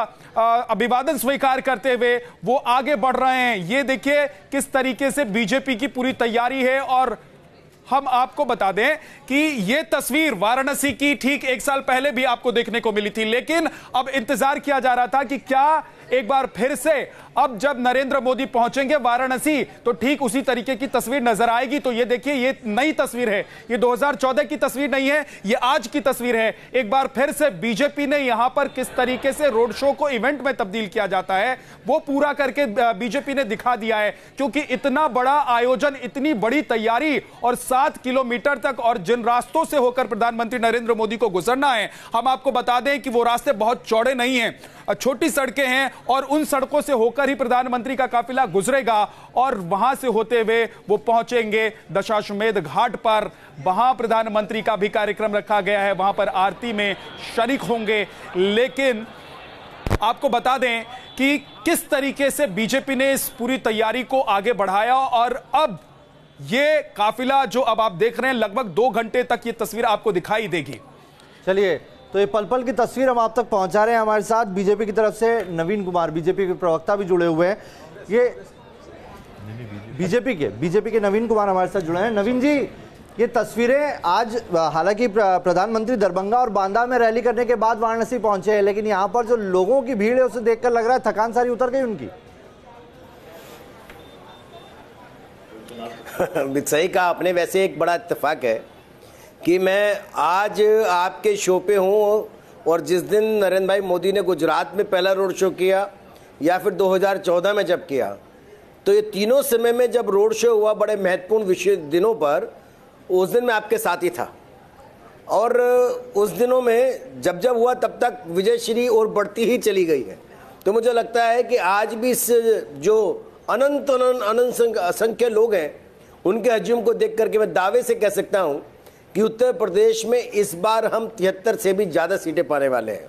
अभिवादन स्वीकार करते हुए वो आगे बढ़ रहे हैं। ये देखिए किस तरीके से बीजेपी की पूरी तैयारी है। और हम आपको बता दें कि यह तस्वीर वाराणसी की ठीक एक साल पहले भी आपको देखने को मिली थी, लेकिन अब इंतजार किया जा रहा था कि क्या एक बार फिर से अब जब नरेंद्र मोदी पहुंचेंगे वाराणसी तो ठीक उसी तरीके की तस्वीर नजर आएगी। तो ये देखिए, ये नई तस्वीर है, ये दो हज़ार चौदह की तस्वीर नहीं है, ये आज की तस्वीर है। एक बार फिर से बीजेपी ने यहां पर किस तरीके से रोड शो को इवेंट में तब्दील किया जाता है वो पूरा करके बीजेपी ने दिखा दिया है, क्योंकि इतना बड़ा आयोजन, इतनी बड़ी तैयारी और सात किलोमीटर तक और जिन रास्तों से होकर प्रधानमंत्री नरेंद्र मोदी को गुजरना है, हम आपको बता दें कि वो रास्ते बहुत चौड़े नहीं हैं, छोटी सड़कें हैं और उन सड़कों से होकर ही प्रधानमंत्री का काफिला गुजरेगा और वहां से होते हुए वो पहुंचेंगे दशाश्वमेध घाट पर। वहां प्रधानमंत्री का भी कार्यक्रम रखा गया है, वहां पर आरती में शरीक होंगे। लेकिन आपको बता दें कि किस तरीके से बीजेपी ने इस पूरी तैयारी को आगे बढ़ाया और अब ये काफिला जो अब आप देख रहे हैं, लगभग दो घंटे तक ये तस्वीर आपको दिखाई देगी। चलिए, तो ये पल पल की तस्वीर हम आप तक पहुंचा रहे हैं। हमारे साथ बीजेपी की तरफ से नवीन कुमार, बीजेपी के प्रवक्ता भी जुड़े हुए हैं। ये बीजेपी के बीजेपी के नवीन कुमार हमारे साथ जुड़े हैं। नवीन जी, ये तस्वीरें आज, हालांकि प्रधानमंत्री दरभंगा और बांदा में रैली करने के बाद वाराणसी पहुंचे हैं, लेकिन यहाँ पर जो लोगों की भीड़ है उसे देखकर लग रहा है थकान सारी उतर गई उनकी। सही कहा आपने। वैसे एक बड़ा इत्तेफाक है कि मैं आज आपके शो पे हूँ और जिस दिन नरेंद्र भाई मोदी ने गुजरात में पहला रोड शो किया या फिर दो हज़ार चौदह में जब किया, तो ये तीनों समय में जब रोड शो हुआ बड़े महत्वपूर्ण विषय दिनों पर, उस दिन मैं आपके साथ ही था। और उस दिनों में जब जब हुआ तब तक विजयश्री और बढ़ती ही चली गई है। तो मुझे लगता है कि आज भी इस जो अनंत अनंत असंख्य लोग हैं उनके हजूम को देख करके मैं दावे से कह सकता हूं कि उत्तर प्रदेश में इस बार हम तिहत्तर से भी ज़्यादा सीटें पाने वाले हैं।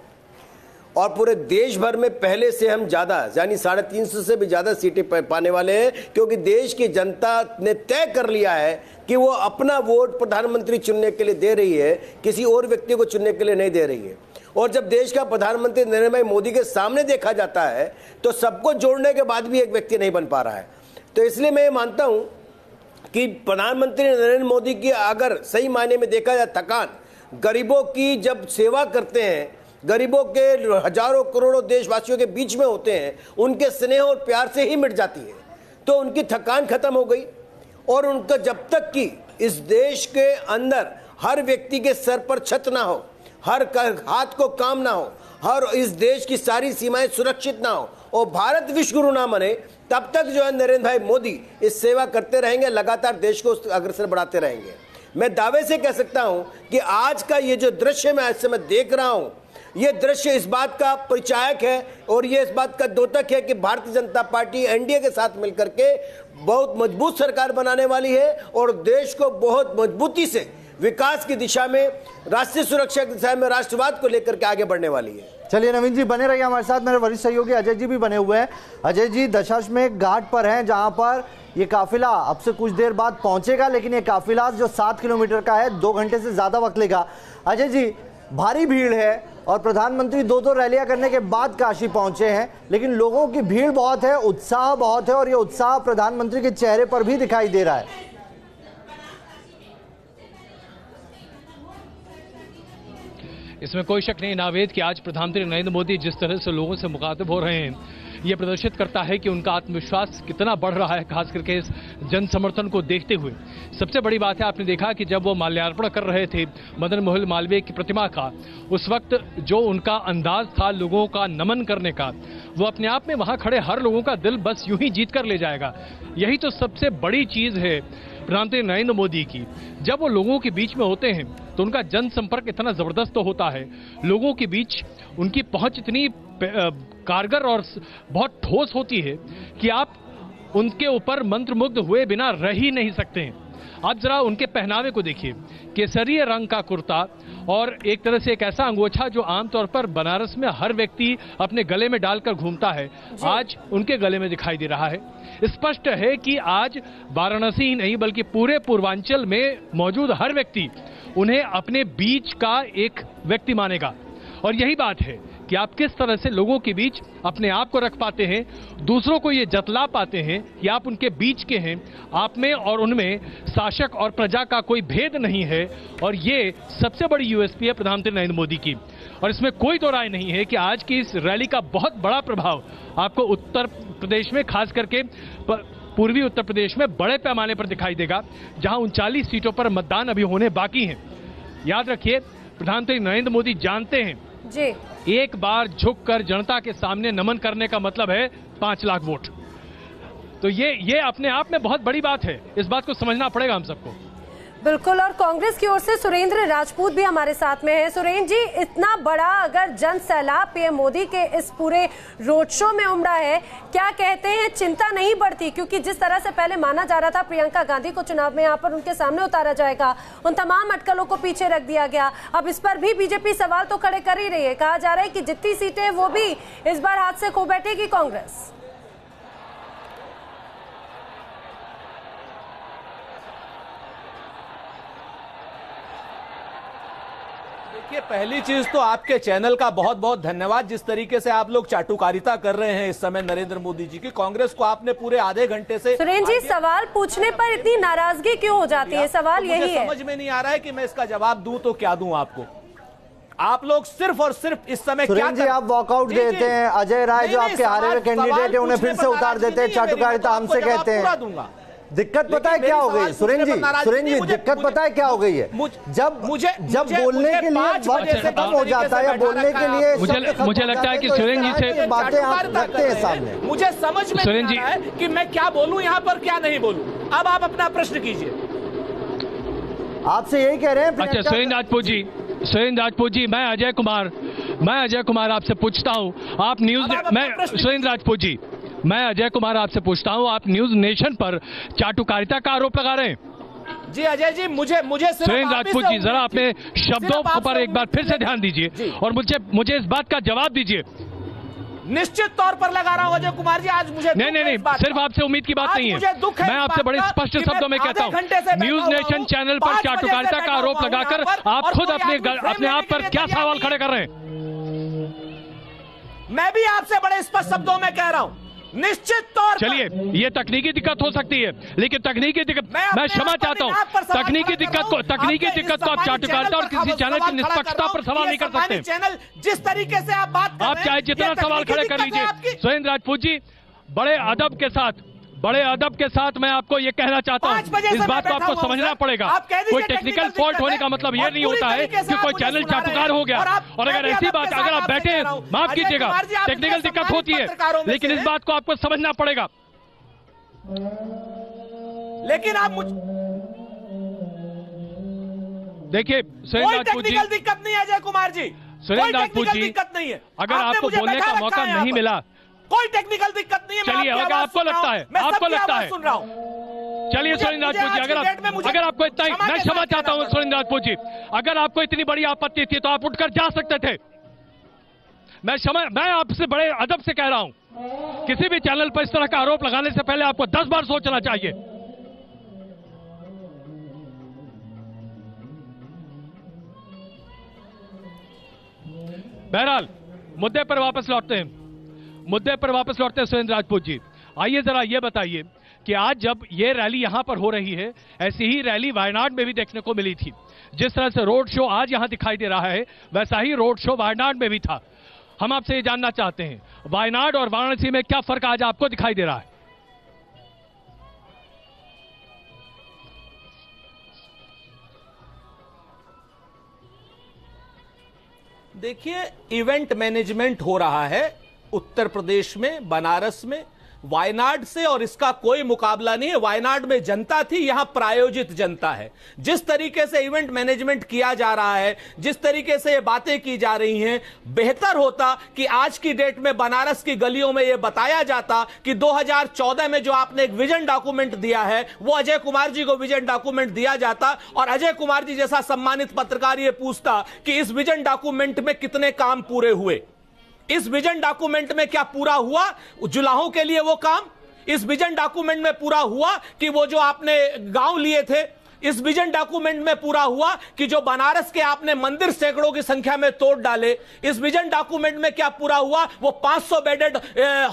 और पूरे देश भर में पहले से हम ज्यादा यानी साढ़े तीन सौ से भी ज्यादा सीटें पाने वाले हैं, क्योंकि देश की जनता ने तय कर लिया है कि वो अपना वोट प्रधानमंत्री चुनने के लिए दे रही है, किसी और व्यक्ति को चुनने के लिए नहीं दे रही है। और जब देश का प्रधानमंत्री नरेंद्र भाई मोदी के सामने देखा जाता है तो सबको जोड़ने के बाद भी एक व्यक्ति नहीं बन पा रहा है। तो इसलिए मैं ये मानता हूं कि प्रधानमंत्री नरेंद्र मोदी की अगर सही मायने में देखा जाए थकान, गरीबों की जब सेवा करते हैं, गरीबों के हजारों करोड़ों देशवासियों के बीच में होते हैं, उनके स्नेह और प्यार से ही मिट जाती है, तो उनकी थकान खत्म हो गई। और उनका जब तक कि इस देश के अंदर हर व्यक्ति के सर पर छत ना हो, हर हाथ को काम ना हो, हर इस देश की सारी सीमाएं सुरक्षित ना हो और भारत विश्वगुरु ना बने, तब तक जो है नरेंद्र भाई मोदी इस सेवा करते रहेंगे, लगातार देश को अग्रसर बढ़ाते रहेंगे। मैं दावे से कह सकता हूं कि आज का ये जो दृश्य मैं आज समय देख रहा हूं, ये दृश्य इस बात का परिचायक है और ये इस बात का द्योतक है कि भारतीय जनता पार्टी एनडीए के साथ मिलकर के बहुत मजबूत सरकार बनाने वाली है और देश को बहुत मजबूती से विकास की दिशा में, राष्ट्रीय सुरक्षा की दिशा में, राष्ट्रवाद को लेकर के आगे बढ़ने वाली है। चलिए नवीन जी बने रहिए हमारे साथ, मेरे वरिष्ठ सहयोगी अजय जी भी बने हुए हैं। अजय जी दशाश्वमेघ घाट पर हैं, जहां पर ये काफिला अब से कुछ देर बाद पहुंचेगा, लेकिन ये काफिला जो सात किलोमीटर का है दो घंटे से ज्यादा वक्त लेगा। अजय जी भारी भीड़ है और प्रधानमंत्री दो दो रैलियां करने के बाद काशी पहुंचे हैं, लेकिन लोगों की भीड़ बहुत है, उत्साह बहुत है और ये उत्साह प्रधानमंत्री के चेहरे पर भी दिखाई दे रहा है। इसमें कोई शक नहीं नावेद कि आज प्रधानमंत्री नरेंद्र मोदी जिस तरह से लोगों से मुखातिब हो रहे हैं, ये प्रदर्शित करता है कि उनका आत्मविश्वास कितना बढ़ रहा है, खास करके इस जन समर्थन को देखते हुए। सबसे बड़ी बात है, आपने देखा कि जब वो माल्यार्पण कर रहे थे मदन मोहन मालवीय की प्रतिमा का, उस वक्त जो उनका अंदाज था लोगों का नमन करने का, वो अपने आप में वहां खड़े हर लोगों का दिल बस यूं ही जीत कर ले जाएगा। यही तो सबसे बड़ी चीज है प्रधानमंत्री नरेंद्र मोदी की, जब वो लोगों के बीच में होते हैं तो उनका जनसंपर्क इतना जबरदस्त तो होता है, लोगों के बीच उनकी पहुंच इतनी कारगर और बहुत ठोस होती है कि आप उनके ऊपर मंत्रमुग्ध हुए बिना रह ही नहीं सकते हैं। आप जरा उनके पहनावे को देखिए, केसरी रंग का कुर्ता और एक तरह से एक ऐसा अंगोछा जो आमतौर पर बनारस में हर व्यक्ति अपने गले में डालकर घूमता है, आज उनके गले में दिखाई दे रहा है। स्पष्ट है कि आज वाराणसी ही नहीं बल्कि पूरे पूर्वांचल में मौजूद हर व्यक्ति उन्हें अपने बीच का एक व्यक्ति मानेगा। और यही बात है कि आप किस तरह से लोगों के बीच अपने आप को रख पाते हैं, दूसरों को ये जतला पाते हैं कि आप उनके बीच के हैं, आप में और उनमें शासक और प्रजा का कोई भेद नहीं है। और ये सबसे बड़ी यूएसपी है प्रधानमंत्री नरेंद्र मोदी की। और इसमें कोई दो राय नहीं है कि आज की इस रैली का बहुत बड़ा प्रभाव आपको उत्तर प्रदेश में, खास करके पूर्वी उत्तर प्रदेश में बड़े पैमाने पर दिखाई देगा, जहां उनचालीस सीटों पर मतदान अभी होने बाकी हैं। याद रखिए प्रधानमंत्री नरेंद्र मोदी जानते हैं जी, एक बार झुककर जनता के सामने नमन करने का मतलब है पांच लाख वोट। तो ये ये अपने आप में बहुत बड़ी बात है, इस बात को समझना पड़ेगा हम सबको। बिल्कुल, और कांग्रेस की ओर से सुरेंद्र राजपूत भी हमारे साथ में है। सुरेंद्र जी, इतना बड़ा अगर जन सैलाब पीएम मोदी के इस पूरे रोड शो में उमड़ा है, क्या कहते हैं चिंता नहीं बढ़ती? क्योंकि जिस तरह से पहले माना जा रहा था प्रियंका गांधी को चुनाव में यहाँ पर उनके सामने उतारा जाएगा, उन तमाम अटकलों को पीछे रख दिया गया। अब इस पर भी बीजेपी सवाल तो खड़े कर ही रही है, कहा जा रहा है कि जितनी सीटें वो भी इस बार हाथ से खो बैठेगी कांग्रेस। देखिए, पहली चीज तो आपके चैनल का बहुत बहुत धन्यवाद, जिस तरीके से आप लोग चाटुकारिता कर रहे हैं इस समय नरेंद्र मोदी जी की। कांग्रेस को आपने पूरे आधे घंटे से। सुरेंद्र जी, सवाल पूछने पर इतनी नाराजगी क्यों हो जाती है? सवाल तो यही है, समझ में नहीं आ रहा है कि मैं इसका जवाब दूं तो क्या दूं आपको। आप लोग सिर्फ और सिर्फ इस समय क्या जी, आप वॉकआउट देते हैं, अजय राय जो आपके हारे हुए कैंडिडेट है उन्हें फिर से उतार देते हैं, चाटुकारिता हमसे कहते हैं। दिक्कत पता है क्या हो गई सुरेंद्र जी? सुरेंद्र जी, दिक्कत पता है क्या हो गई है? जब मुझे जब बोलने के लिए वक्त खत्म हो जाता है या बोलने के लिए, मुझे लगता है कि सुरेंद्र जी से बातें आप रखते हैं सामने। मुझे समझ में नहीं आ रहा है कि मैं क्या बोलूं यहाँ पर, क्या नहीं बोलूं। अब आप अपना प्रश्न कीजिए, आपसे यही कह रहे हैं। अच्छा सुरेंद्र राजपूत जी, सुरेंद्र राजपूत जी, मैं अजय कुमार मैं अजय कुमार आपसे पूछता हूँ, आप न्यूज मैं सुरेंद्र राजपूत जी मैं अजय कुमार आपसे पूछता हूं, आप न्यूज नेशन पर चाटुकारिता का आरोप लगा रहे हैं, जी अजय जी, मुझे मुझे सुरेंद्र राजपूत जी, जरा अपने शब्दों पर एक बार फिर से ध्यान दीजिए और मुझे मुझे इस बात का जवाब दीजिए। निश्चित तौर पर लगा रहा हूं अजय कुमार जी, आज मुझे नहीं नहीं नहीं सिर्फ आपसे उम्मीद की बात नहीं है, मैं आपसे बड़े स्पष्ट शब्दों में कहता हूं, न्यूज नेशन चैनल पर चाटुकारिता का आरोप लगाकर आप खुद अपने अपने आप पर क्या सवाल खड़े कर रहे हैं। मैं भी आपसे बड़े स्पष्ट शब्दों में कह रहा हूं, निश्चित तौर पर चलिए ये तकनीकी दिक्कत हो सकती है, लेकिन तकनीकी दिक्कत मैं क्षमा चाहता हूँ, तकनीकी दिक्कत को तकनीकी दिक्कत को आप चाटुकारिता और किसी चैनल की निष्पक्षता पर सवाल नहीं कर सकते। चैनल जिस तरीके से आप बात आप चाहे जितना सवाल खड़े कर लीजिए। सुरेंद्र राजपूत जी, बड़े अदब के साथ बड़े अदब के साथ मैं आपको ये कहना चाहता हूँ, इस बात को आपको समझना पड़ेगा, कोई टेक्निकल फॉल्ट होने का मतलब ये नहीं होता है कि कोई चैनल चाटुकार हो गया। और अगर ऐसी बात अगर आप बैठे हैं, माफ कीजिएगा, टेक्निकल दिक्कत होती है, लेकिन इस बात को आपको समझना पड़ेगा। लेकिन आप मुझ देखिए सुरेंद्र राजपूत जी, दिक्कत नहीं है अजय कुमार जी, सुरेंद्र राजपूत जी दिक्कत नहीं है, अगर आपको बोलने का मौका नहीं मिला कोई टेक्निकल दिक्कत नहीं है। चलिए अगर आपको लगता है आपको लगता है सुन रहा हूँ, चलिए सुरेंद्र राजपूत जी, अगर आप अगर आपको इतना ही मैं क्षमा चाहता हूँ सुरेंद्र राजपूत जी, अगर आपको इतनी बड़ी आपत्ति थी तो आप उठकर जा सकते थे। मैं क्षमा मैं आपसे बड़े अदब से कह रहा हूँ, किसी भी चैनल पर इस तरह का आरोप लगाने से पहले आपको दस बार सोचना चाहिए। बहरहाल मुद्दे पर वापस लौटते हैं मुद्दे पर वापस लौटते हैं सुरेंद्र राजपूत जी, आइए जरा ये बताइए कि आज जब ये रैली यहाँ पर हो रही है, ऐसी ही रैली वायनाड में भी देखने को मिली थी। जिस तरह से रोड शो आज यहाँ दिखाई दे रहा है, वैसा ही रोड शो वायनाड में भी था। हम आपसे ये जानना चाहते हैं, वायनाड और वाराणसी में क्या फर्क आज आपको दिखाई दे रहा है? देखिए, इवेंट मैनेजमेंट हो रहा है उत्तर प्रदेश में, बनारस में, वायनाड से, और इसका कोई मुकाबला नहीं है। वायनाड में जनता थी, यहां प्रायोजित जनता है। जिस तरीके से इवेंट मैनेजमेंट किया जा रहा है, जिस तरीके से ये बातें की जा रही हैं, बेहतर होता कि आज की डेट में बनारस की गलियों में ये बताया जाता कि दो हज़ार चौदह में जो आपने एक विजन डॉक्यूमेंट दिया है, वो अजय कुमार जी को विजन डॉक्यूमेंट दिया जाता और अजय कुमार जी जैसा सम्मानित पत्रकार ये पूछता कि इस विजन डॉक्यूमेंट में कितने काम पूरे हुए, इस विजन डॉक्यूमेंट में क्या पूरा हुआ जुलाहों के लिए वो काम, इस विजन डॉक्यूमेंट में पूरा हुआ कि वो जो आपने गांव लिए थे, इस विजन डॉक्यूमेंट में पूरा हुआ कि जो बनारस के आपने मंदिर सैकड़ों की संख्या में तोड़ डाले, इस विजन डॉक्यूमेंट में क्या पूरा हुआ वो पाँच सौ बेडेड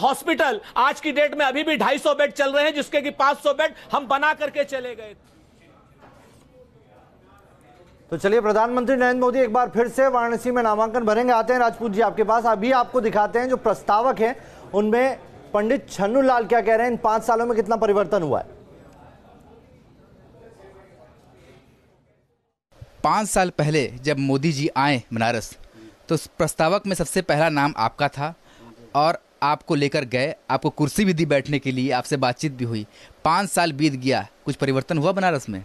हॉस्पिटल आज की डेट में अभी भी दो सौ पचास बेड चल रहे हैं, जिसके कि पाँच सौ बेड हम बना करके चले गए। तो चलिए, प्रधानमंत्री नरेंद्र मोदी एक बार फिर से वाराणसी में नामांकन भरेंगे। आते हैं राजपूत जी आपके पास, अभी आपको दिखाते हैं जो प्रस्तावक हैं उनमें पंडित छन्नू लाल क्या कह रहे हैं, इन पांच सालों में कितना परिवर्तन हुआ है। पांच साल पहले जब मोदी जी आए बनारस, तो प्रस्तावक में सबसे पहला नाम आपका था और आपको लेकर गए, आपको कुर्सी भी दी बैठने के लिए, आपसे बातचीत भी हुई। पाँच साल बीत गया, कुछ परिवर्तन हुआ बनारस में?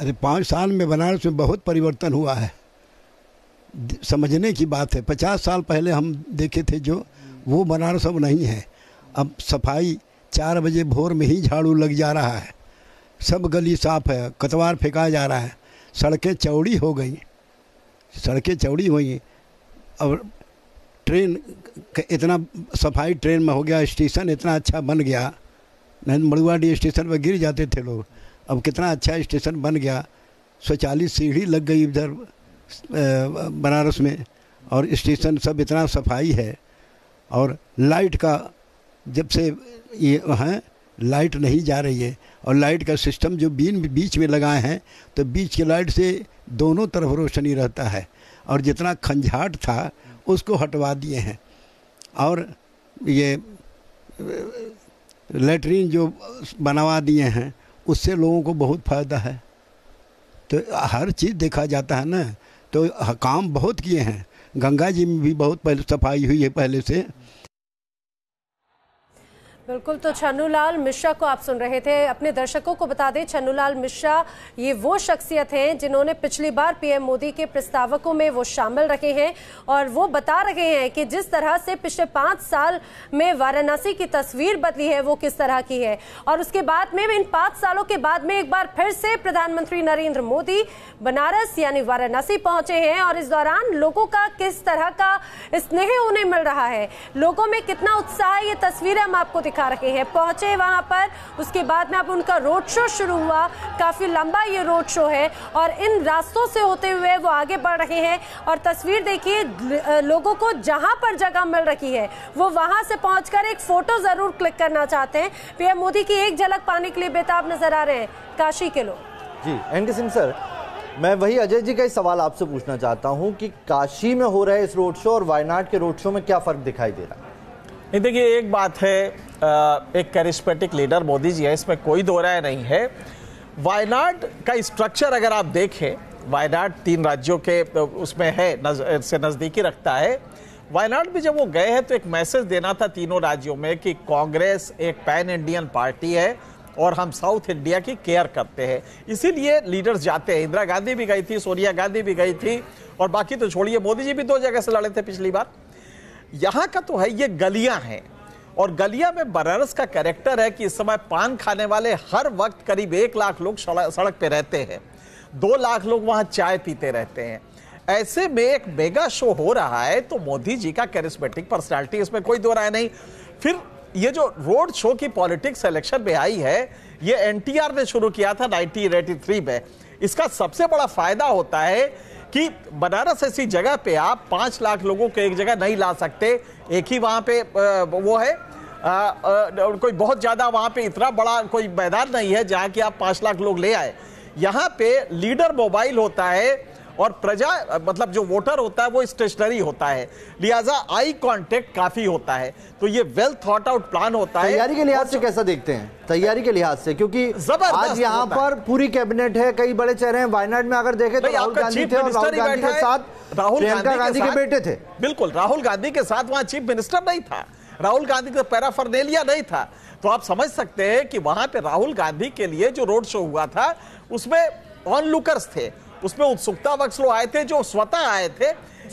अरे पाँच साल में बनारस में बहुत परिवर्तन हुआ है, समझने की बात है। पचास साल पहले हम देखे थे जो, वो बनारस अब नहीं है। अब सफाई चार बजे भोर में ही झाड़ू लग जा रहा है, सब गली साफ है, कतवार फेंका जा रहा है, सड़कें चौड़ी हो गई सड़कें चौड़ी हुई और ट्रेन इतना सफाई ट्रेन में हो गया, स्टेशन इतना अच्छा बन गया, नहीं मड़ुआ डी स्टेशन पर गिर जाते थे लोग, अब कितना अच्छा स्टेशन बन गया। स्वचालित सीढ़ी लग गई इधर बनारस में, और स्टेशन सब इतना सफाई है। और लाइट का जब से ये हैं, लाइट नहीं जा रही है, और लाइट का सिस्टम जो बीन बीच में लगाए हैं, तो बीच की लाइट से दोनों तरफ रोशनी रहता है, और जितना खंझाट था उसको हटवा दिए हैं। और ये लेटरिन जो बनवा दिए हैं, उससे लोगों को बहुत फ़ायदा है। तो हर चीज़ देखा जाता है ना, तो काम बहुत किए हैं। गंगा जी में भी बहुत पहले सफाई हुई है पहले से। बिल्कुल। तो छन्नू लाल मिश्रा को आप सुन रहे थे। अपने दर्शकों को बता दें, छन्नू लाल मिश्रा ये वो शख्सियत हैं जिन्होंने पिछली बार पीएम मोदी के प्रस्तावकों में वो शामिल रखे हैं और वो बता रहे हैं कि जिस तरह से पिछले पाँच साल में वाराणसी की तस्वीर बदली है वो किस तरह की है। और उसके बाद में इन पाँच सालों के बाद में एक बार फिर से प्रधानमंत्री नरेंद्र मोदी बनारस यानी वाराणसी पहुंचे हैं और इस दौरान लोगों का किस तरह का स्नेह उन्हें मिल रहा है, लोगों में कितना उत्साह है, ये तस्वीरें हम आपको दिखा रहे हैं। पहुंचे वहां पर, उसके बाद में अब उनका रोड शो शुरू हुआ। काफी लंबा ये रोड शो है और इन रास्तों से होते हुए वो आगे बढ़ रहे हैं और तस्वीर देखिए, लोगों को जहां पर जगह मिल रही है वो वहां से पहुंचकर एक फोटो जरूर क्लिक करना चाहते हैं। पीएम मोदी की एक झलक पाने के लिए बेताब नजर आ रहे हैं काशी के लोग। जी एनडी सिंह सर, मैं वही अजय जी का सवाल आपसे पूछना चाहता हूँ कि काशी में हो रहे इस रोड शो और वायनाड के रोड शो में क्या फर्क दिखाई दे रहा है? नहीं देखिए, एक बात है, एक करिश्मेटिक लीडर मोदी जी है, इसमें कोई दो राय नहीं है। वायनाड का स्ट्रक्चर अगर आप देखें, वायनाड तीन राज्यों के उसमें है, नज, से नज़दीकी रखता है। वायनाड भी जब वो गए हैं तो एक मैसेज देना था तीनों राज्यों में कि कांग्रेस एक पैन इंडियन पार्टी है और हम साउथ इंडिया की केयर करते हैं, इसीलिए लीडर्स जाते हैं। इंदिरा गांधी भी गई थी, सोनिया गांधी भी गई थी और बाकी तो छोड़िए, मोदी जी भी दो जगह से लड़े थे पिछली बार। यहाँ का तो है ये गलियाँ हैं और गलियाँ में बनारस का कैरेक्टर है कि इस समय पान खाने वाले हर वक्त करीब एक लाख लोग सड़क पे रहते हैं, दो लाख लोग वहाँ चाय पीते रहते हैं। ऐसे में एक मेगा शो हो रहा है तो मोदी जी का कैरिस्मेटिक पर्सनालिटी, इसमें कोई दो राय नहीं। फिर ये जो रोड शो की पॉलिटिक्स इलेक्शन में आई है, ये एनटीआर ने शुरू किया था नाइनटीन एटी थ्री में। इसका सबसे बड़ा फायदा होता है कि बनारस ऐसी जगह पे आप पाँच लाख लोगों को एक जगह नहीं ला सकते, एक ही वहाँ पे वो है आ, आ, कोई बहुत ज़्यादा वहाँ पे इतना बड़ा कोई मैदान नहीं है जहाँ कि आप पाँच लाख लोग ले आए। यहाँ पे लीडर मोबाइल होता है और प्रजा मतलब जो वोटर होता है वो स्टेशनरी होता है, लिहाजा आई कांटेक्ट काफ़ी होता है। तो ये वेल थॉट आउट प्लान होता है। तैयारी के लिहाज से कैसा देखते हैं? तैयारी के लिहाज से, क्योंकि आज यहाँ पर पूरी कैबिनेट है, कई बड़े चेहरे हैं। वायनाड में अगर देखें तो राहुल गांधी थे और राहुल गांधी के साथ प्रियंका गांधी के बेटे थे। बिल्कुल, राहुल गांधी के साथ वहाँ चीफ मिनिस्टर नहीं था, राहुल गांधी का पैराफर्नेलिया नहीं था, तो आप समझ सकते हैं कि वहाँ पे राहुल गांधी के लिए जो रोड शो हुआ था उसमें ऑनलुकर्स थे, उसमें उत्सुकता वक्स लोग आए थे जो स्वतः आए थे।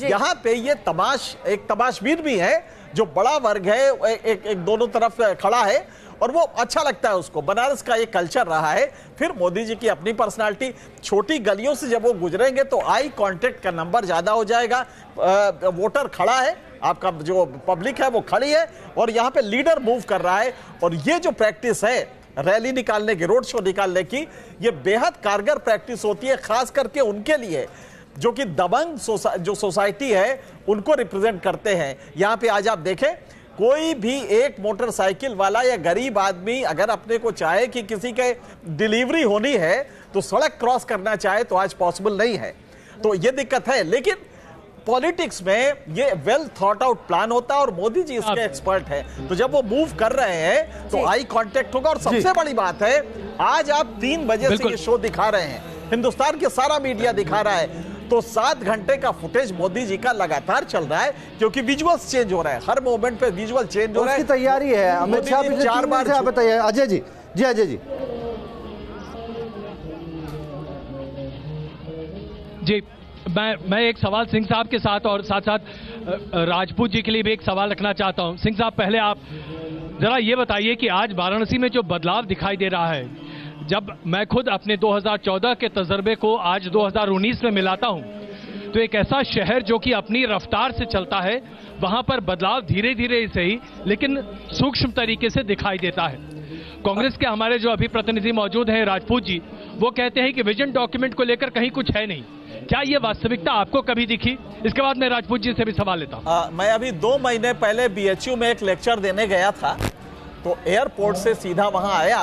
यहाँ पे ये तमाश एक तमाशबीन भी है जो बड़ा वर्ग है, एक एक दोनों तरफ खड़ा है और वो अच्छा लगता है उसको। बनारस का ये कल्चर रहा है। फिर मोदी जी की अपनी पर्सनालिटी, छोटी गलियों से जब वो गुजरेंगे तो आई कांटेक्ट का नंबर ज़्यादा हो जाएगा। वोटर खड़ा है, आपका जो पब्लिक है वो खड़ी है और यहाँ पे लीडर मूव कर रहा है। और ये जो प्रैक्टिस है रैली निकालने की, रोड शो निकालने की, ये बेहद कारगर प्रैक्टिस होती है, खास करके उनके लिए जो कि दबंग सोसा, जो सोसाइटी है उनको रिप्रेजेंट करते हैं। यहाँ पे आज आप देखें, कोई भी एक मोटरसाइकिल वाला या गरीब आदमी अगर अपने को चाहे कि किसी के डिलीवरी होनी है तो सड़क क्रॉस करना चाहे तो आज पॉसिबल नहीं है, तो ये दिक्कत है। लेकिन पॉलिटिक्स में ये वेल थॉट आउट प्लान होता है और मोदी जी इसके एक्सपर्ट हैं, तो जब वो मूव कर रहे हैं तो आई कांटेक्ट होगा। और सबसे बड़ी बात है, आज आप तीन बजे से ये शो दिखा रहे हैं, हिंदुस्तान के सारा मीडिया दिखा रहा है, तो सात घंटे का फुटेज मोदी जी का लगातार चल रहा है क्योंकि विजुअल्स चेंज हो रहा है, हर मोमेंट पे विजुअल चेंज हो रहा है, उसकी तैयारी है। अमित शाह चार बार अजय जी जी अजय जी जी मैं मैं एक सवाल सिंह साहब के साथ और साथ साथ राजपूत जी के लिए भी एक सवाल रखना चाहता हूं। सिंह साहब, पहले आप जरा ये बताइए कि आज वाराणसी में जो बदलाव दिखाई दे रहा है, जब मैं खुद अपने दो हज़ार चौदह के तजर्बे को आज दो हज़ार उन्नीस में मिलाता हूं तो एक ऐसा शहर जो कि अपनी रफ्तार से चलता है, वहां पर बदलाव धीरे धीरे से ही लेकिन सूक्ष्म तरीके से दिखाई देता है। कांग्रेस के हमारे जो अभी प्रतिनिधि मौजूद हैं राजपूत जी, वो कहते हैं कि विजन डॉक्यूमेंट को लेकर कहीं कुछ है नहीं। क्या ये वास्तविकता आपको कभी दिखी? इसके बाद मैं राजपूत जी से भी सवाल लेता हूँ। मैं अभी दो महीने पहले बीएचयू में एक लेक्चर देने गया था तो एयरपोर्ट से सीधा वहाँ आया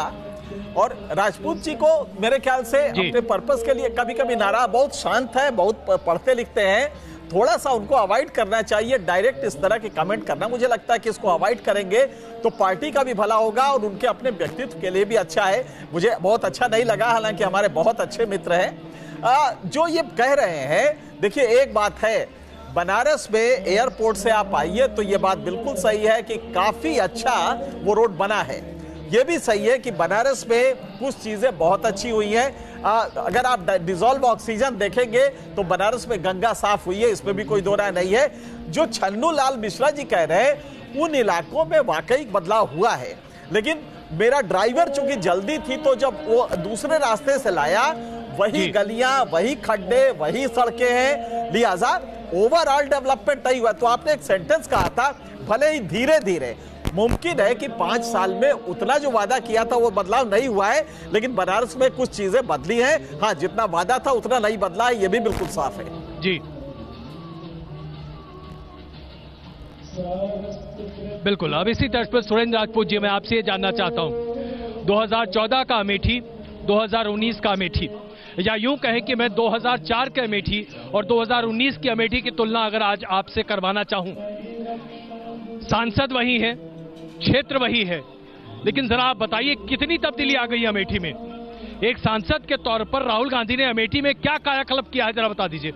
और राजपूत जी को मेरे ख्याल से अपने पर्पस के लिए कभी कभी नारा, बहुत शांत है, बहुत पढ़ते लिखते हैं, थोड़ा सा उनको अवॉइड करना चाहिए डायरेक्ट इस तरह के कमेंट करना। मुझे लगता है कि इसको अवॉइड करेंगे तो पार्टी का भी भला होगा और उनके अपने व्यक्तित्व के लिए भी अच्छा है। मुझे बहुत अच्छा नहीं लगा, हालांकि हमारे बहुत अच्छे मित्र हैं। जो ये कह रहे हैं, देखिए एक बात है, बनारस में एयरपोर्ट से आप आइए तो ये बात बिल्कुल सही है कि काफी अच्छा वो रोड बना है। ये भी सही है कि बनारस में कुछ चीजें बहुत अच्छी हुई हैं। अगर आप डिजॉल्व ऑक्सीजन देखेंगे तो बनारस में गंगा साफ हुई है, इसमें भी कोई दो राय नहीं है। जो छन्नू लाल मिश्रा जी कह रहे हैं उन इलाकों में वाकई बदलाव हुआ है, लेकिन मेरा ड्राइवर चूंकि जल्दी थी तो जब वो दूसरे रास्ते से लाया, वही गलियां, वही खड्डे, वही सड़कें हैं, लिहाजा ओवरऑल डेवलपमेंट नहीं हुआ। तो आपने एक सेंटेंस कहा था, भले ही धीरे धीरे, मुमकिन है कि पांच साल में उतना जो वादा किया था वो बदलाव नहीं हुआ है, लेकिन बनारस में कुछ चीजें बदली हैं। हाँ, जितना वादा था उतना नहीं बदला है, ये भी बिल्कुल साफ है। जी बिल्कुल। अब इसी तर्ज पर सुरेंद्र राजपूत जी, मैं आपसे जानना चाहता हूं, दो हज़ार चौदह का अमेठी, दो हज़ार उन्नीस का अमेठी, या यूं कहें कि मैं दो हज़ार चार के अमेठी और दो हज़ार उन्नीस की अमेठी की तुलना अगर आज आपसे करवाना चाहूं, सांसद वही है, क्षेत्र वही है, लेकिन जरा आप बताइए कितनी तब्दीली आ गई अमेठी में? एक सांसद के तौर पर राहुल गांधी ने अमेठी में क्या कायाकल्प किया है, जरा बता दीजिए।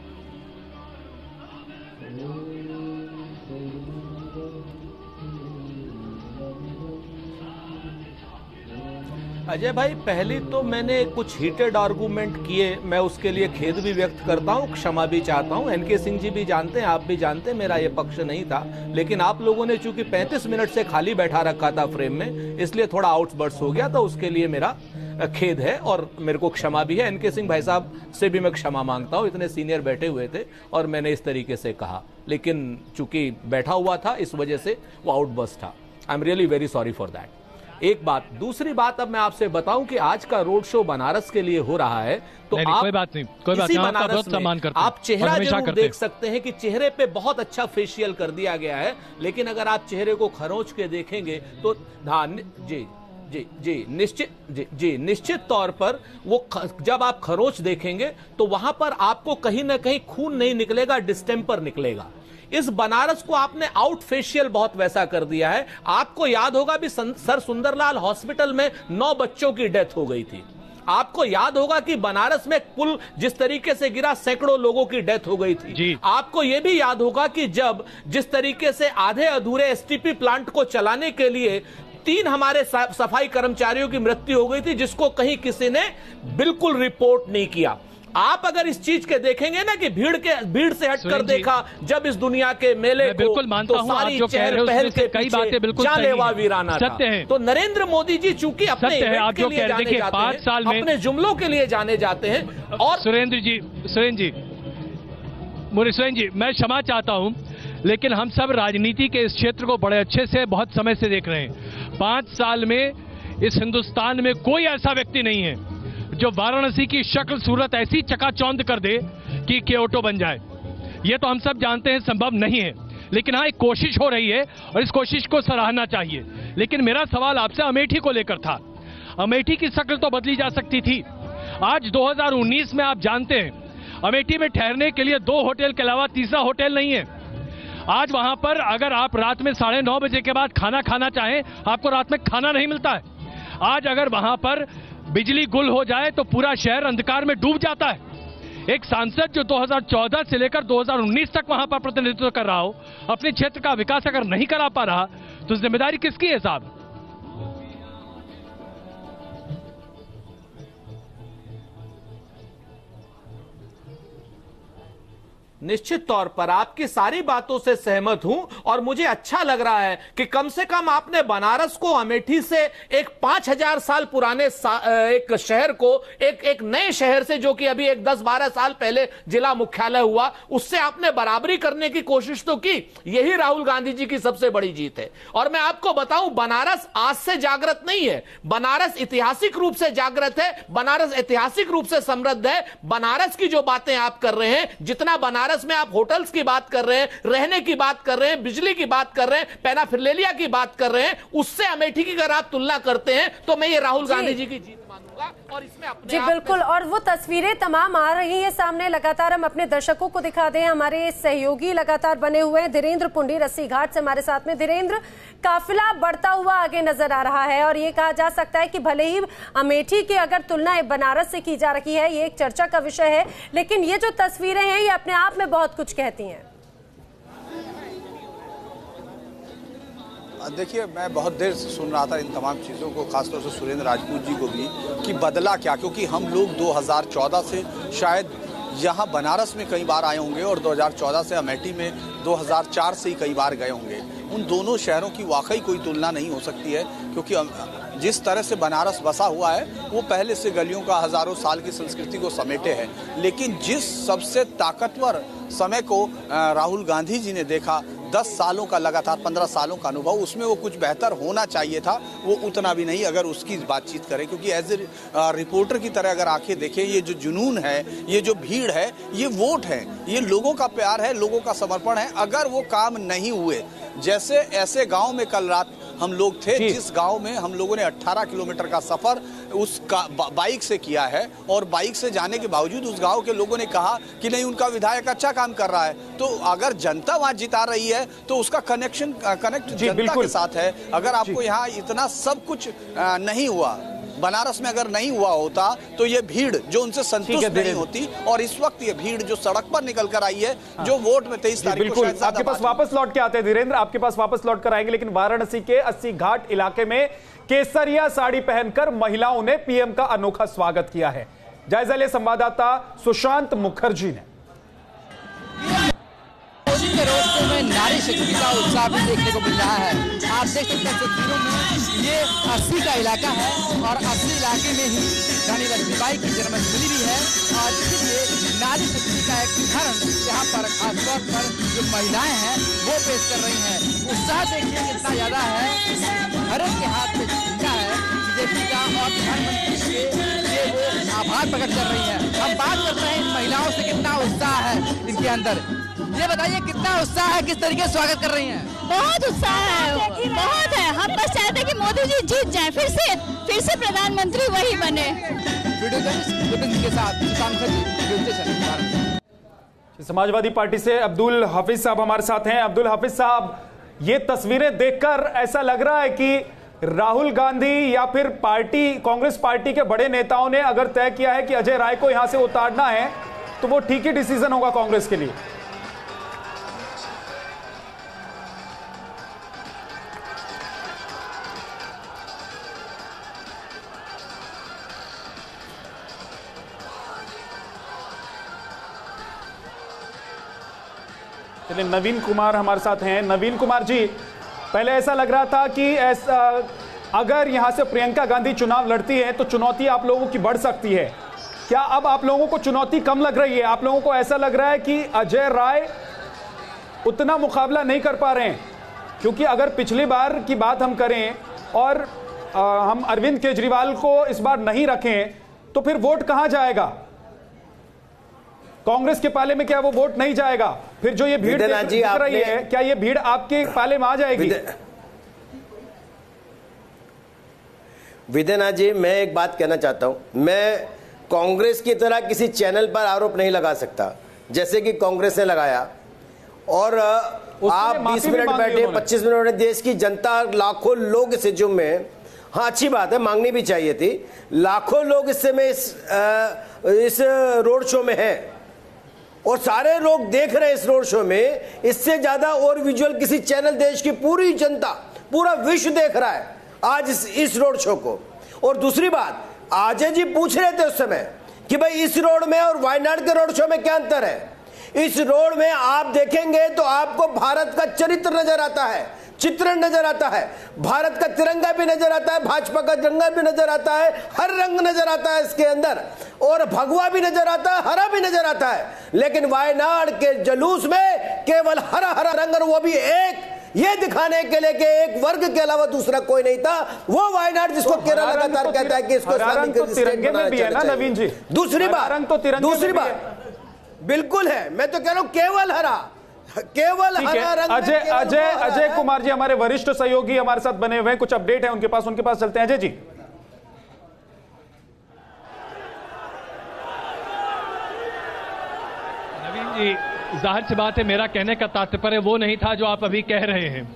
अजय भाई, पहले तो मैंने कुछ हीटेड आर्गूमेंट किए, मैं उसके लिए खेद भी व्यक्त करता हूं, क्षमा भी चाहता हूं। एनके सिंह जी भी जानते हैं, आप भी जानते हैं, मेरा ये पक्ष नहीं था, लेकिन आप लोगों ने चूंकि पैंतीस मिनट से खाली बैठा रखा था फ्रेम में, इसलिए थोड़ा आउटबर्स्ट हो गया, तो उसके लिए मेरा खेद है और मेरे को क्षमा भी है। एनके सिंह भाई साहब से भी मैं क्षमा मांगता हूँ, इतने सीनियर बैठे हुए थे और मैंने इस तरीके से कहा, लेकिन चूंकि बैठा हुआ था इस वजह से वो आउटबर्स्ट था। I am really very sorry for that. एक बात। दूसरी बात अब मैं आपसे बताऊं कि आज का रोड शो बनारस के लिए हो रहा है, तो नहीं, आप कोई बात नहीं, कोई बात नहीं, बनारस में आप चेहरा जरूर देख सकते हैं कि चेहरे पे बहुत अच्छा फेशियल कर दिया गया है, लेकिन अगर आप चेहरे को खरोंच के देखेंगे तो धान जी जी जी निश्चित जी जी निश्चित तौर पर वो ख, जब आप खरोंच देखेंगे तो वहां पर आपको कहीं ना कहीं खून नहीं निकलेगा, डिस्टेंपर निकलेगा। इस बनारस को आपने आउट फेशियल बहुत वैसा कर दिया है। आपको याद होगा भी सर सुंदरलाल हॉस्पिटल में नौ बच्चों की डेथ हो गई थी। आपको याद होगा कि बनारस में पुल जिस तरीके से गिरा, सैकड़ों लोगों की डेथ हो गई थी। आपको यह भी याद होगा कि जब जिस तरीके से आधे अधूरे एसटीपी प्लांट को चलाने के लिए तीन हमारे सफाई कर्मचारियों की मृत्यु हो गई थी, जिसको कहीं किसी ने बिल्कुल रिपोर्ट नहीं किया। आप अगर इस चीज के देखेंगे ना कि भीड़ के भीड़ से हटकर देखा जब इस दुनिया के मेले को, तो सारी चहल पहल के कई बातें बिल्कुल जानलेवा वीराना था। तो नरेंद्र मोदी जी चूंकि अपने इवेंट के लिए जाने जाते हैं, अपने जुमलों के लिए जाने जाते हैं। और सुरेंद्र जी सुरेंद्र जी मुरे सुरेंद्र जी मैं क्षमा चाहता हूँ, लेकिन हम सब राजनीति के इस क्षेत्र को बड़े अच्छे से बहुत समय से देख रहे हैं। पांच साल में इस हिंदुस्तान में कोई ऐसा व्यक्ति नहीं है जो वाराणसी की शक्ल सूरत ऐसी चकाचौंध कर दे कि क्योटो बन जाए। ये तो हम सब जानते हैं संभव नहीं है, लेकिन हाँ एक कोशिश हो रही है और इस कोशिश को सराहना चाहिए। लेकिन मेरा सवाल आपसे अमेठी को लेकर था। अमेठी की शक्ल तो बदली जा सकती थी। आज दो हज़ार उन्नीस में आप जानते हैं अमेठी में ठहरने के लिए दो होटल के अलावा तीसरा होटल नहीं है। आज वहां पर अगर आप रात में साढ़े नौ बजे के बाद खाना खाना चाहें, आपको रात में खाना नहीं मिलता है। आज अगर वहां पर बिजली गुल हो जाए तो पूरा शहर अंधकार में डूब जाता है। एक सांसद जो दो हज़ार चौदह से लेकर दो हज़ार उन्नीस तक वहां पर प्रतिनिधित्व कर रहा हो, अपने क्षेत्र का विकास अगर नहीं करा पा रहा तो जिम्मेदारी किसकी है साहब? निश्चित तौर पर आपकी सारी बातों से सहमत हूं और मुझे अच्छा लग रहा है कि कम से कम आपने बनारस को अमेठी से एक पांच हजार साल पुराने सा, एक शहर को एक एक नए शहर से, जो कि अभी एक दस बारह साल पहले जिला मुख्यालय हुआ, उससे आपने बराबरी करने की कोशिश तो की। यही राहुल गांधी जी की सबसे बड़ी जीत है। और मैं आपको बताऊं, बनारस आज से जागृत नहीं है, बनारस ऐतिहासिक रूप से जागृत है, बनारस ऐतिहासिक रूप से समृद्ध है। बनारस की जो बातें आप कर रहे हैं, जितना बनारस में आप होटल्स की बात कर रहे हैं, रहने की बात कर रहे हैं, बिजली की बात कर रहे हैं, पैनाफिलेलिया की बात कर रहे हैं, उससे अमेठी की अगर आप तुलना करते हैं तो मैं ये राहुल गांधी जी की जीत मानूंगा। और इसमें अपने जी बिल्कुल, और वो तस्वीरें तमाम आ रही हैं सामने लगातार। हम अपने दर्शकों को दिखा दें, हमारे सहयोगी लगातार बने हुए हैं। धीरेन्द्र पुंडीर अस्सी घाट से हमारे साथ में। धीरेन्द्र, काफिला बढ़ता हुआ आगे नजर आ रहा है और ये कहा जा सकता है कि भले ही अमेठी की अगर तुलना बनारस से की जा रही है, ये एक चर्चा का विषय है, लेकिन ये जो तस्वीरें हैं ये अपने आप में बहुत कुछ कहती हैं। देखिए, मैं बहुत देर से सुन रहा था इन तमाम चीज़ों को, खासतौर से सुरेंद्र राजपूत जी को भी, कि बदला क्या, क्योंकि हम लोग दो हज़ार चौदह से शायद यहाँ बनारस में कई बार आए होंगे और दो हज़ार चौदह से अमेठी में दो हज़ार चार से ही कई बार गए होंगे। उन दोनों शहरों की वाकई कोई तुलना नहीं हो सकती है, क्योंकि जिस तरह से बनारस बसा हुआ है वो पहले से गलियों का हज़ारों साल की संस्कृति को समेटे है, लेकिन जिस सबसे ताकतवर समय को राहुल गांधी जी ने देखा, दस सालों का लगातार पंद्रह सालों का अनुभव, उसमें वो कुछ बेहतर होना चाहिए था, वो उतना भी नहीं अगर उसकी बातचीत करें। क्योंकि एज ए रिपोर्टर की तरह अगर आंखें देखें, ये जो जुनून है, ये जो भीड़ है, ये वोट है, ये लोगों का प्यार है, लोगों का समर्पण है। अगर वो काम नहीं हुए, जैसे ऐसे गाँव में कल रात हम लोग थे, जिस गांव में हम लोगों ने अठारह किलोमीटर का सफर उस बाइक से किया है, और बाइक से जाने के बावजूद उस गांव के लोगों ने कहा कि नहीं, उनका विधायक अच्छा काम कर रहा है। तो अगर जनता वहां जिता रही है तो उसका कनेक्शन कनेक्ट जनता के साथ है। अगर आपको यहाँ इतना सब कुछ आ, नहीं हुआ, बनारस में अगर नहीं हुआ होता तो ये भीड़ जो उनसे संतुष्ट नहीं होती, और इस वक्त ये भीड़ जो सड़क पर निकल कर आई है, हाँ। जो वोट में तेईस तारीख को शायद आपके पास वापस लौट के आते हैं धीरेन्द्र, आपके पास वापस लौट कर आएंगे, लेकिन वाराणसी के अस्सी घाट इलाके में केसरिया साड़ी पहनकर महिलाओं ने पीएम का अनोखा स्वागत किया है। जायजा ले संवाददाता सुशांत मुखर्जी ने। रोड में नारी शक्ति का उत्साह भी देखने को मिल रहा है। आप देख सकते हैं तस्वीरों में, ये अस्सी का इलाका है और अस्सी इलाके में ही रानी लक्ष्मीबाई की जन्मस्थली भी है, और इसलिए नारी शक्ति का एक उदाहरण यहाँ पर खासतौर पर जो महिलाएं हैं वो पेश कर रही हैं। उत्साह देखिए कितना ज्यादा है, हर एक के हाथ में झंडा है बीजेपी का, और प्रधानमंत्री के वो आभार प्रकट कर रही है। हम बात करते हैं इन महिलाओं से, कितना उत्साह है इनके अंदर। ये बताइए कितना उत्साह है, किस तरीके से स्वागत कर रही हैं? बहुत उत्साह है, बहुत है। हम बस चाहते हैं कि मोदी जी जीत जाएं, फिर से फिर से प्रधानमंत्री वही बने। के साथ समाजवादी पार्टी से अब्दुल हाफिज साहब हमारे साथ हैं। अब्दुल हाफिज साहब, ये तस्वीरें देखकर ऐसा लग रहा है कि राहुल गांधी या फिर पार्टी कांग्रेस पार्टी के बड़े नेताओं ने अगर तय किया है कि अजय राय को यहाँ से उतारना है तो वो ठीक ही डिसीजन होगा कांग्रेस के लिए। चलिए, नवीन कुमार हमारे साथ हैं। नवीन कुमार जी, पहले ऐसा लग रहा था कि ऐसा अगर यहाँ से प्रियंका गांधी चुनाव लड़ती है तो चुनौती आप लोगों की बढ़ सकती है, क्या अब आप लोगों को चुनौती कम लग रही है? आप लोगों को ऐसा लग रहा है कि अजय राय उतना मुकाबला नहीं कर पा रहे हैं? क्योंकि अगर पिछली बार की बात हम करें और आ, हम अरविंद केजरीवाल को इस बार नहीं रखें तो फिर वोट कहाँ जाएगा कांग्रेस के पाले में? क्या वो वोट नहीं जाएगा? फिर जो ये भीड़ दिख रही है, क्या ये भीड़ आपके पाले में आ जाएगी? विदना जी, मैं एक बात कहना चाहता हूं, मैं कांग्रेस की तरह किसी चैनल पर आरोप नहीं लगा सकता जैसे कि कांग्रेस ने लगाया। और आप बीस मिनट बैठे, पच्चीस मिनट, देश की जनता, लाखों लोग इस जुम्मे में, हाँ अच्छी बात है, मांगनी भी चाहिए थी, लाखों लोग इस समय इस इस रोड शो में हैं और सारे लोग देख रहे हैं इस रोड शो में। इससे ज्यादा और विजुअल किसी चैनल देश की पूरी जनता, पूरा विश्व देख रहा है आज इस इस रोड शो को। और दूसरी बात, अजय जी पूछ रहे थे उस समय कि भाई इस रोड में और वायनाड के रोड शो में क्या अंतर है। इस रोड में आप देखेंगे तो आपको भारत का चरित्र नजर आता है, चित्रण नजर आता है, भारत का तिरंगा भी नजर आता है, भाजपा का तिरंगा भी नजर आता है, हर रंग नजर आता है इसके अंदर, और भगवा भी नजर आता है, हरा भी नजर आता है। लेकिन वायनाड के जुलूस में केवल हरा हरा रंग, और वो भी एक ये दिखाने के लिए कि एक वर्ग के अलावा दूसरा कोई नहीं था। वो वायनाड जिसको केरल लगातार कहता है कि इसको। दूसरी बात, दूसरी बात बिल्कुल है, मैं तो कह रहा हूं केवल हरा, केवल हरा रंग। अजय अजय अजय कुमार जी हमारे वरिष्ठ सहयोगी हमारे साथ बने हुए हैं, कुछ अपडेट है उनके पास, उनके पास चलते हैं। अजय जी, नवीन जी, जाहिर सी बात है मेरा कहने का तात्पर्य वो नहीं था जो आप अभी कह रहे हैं।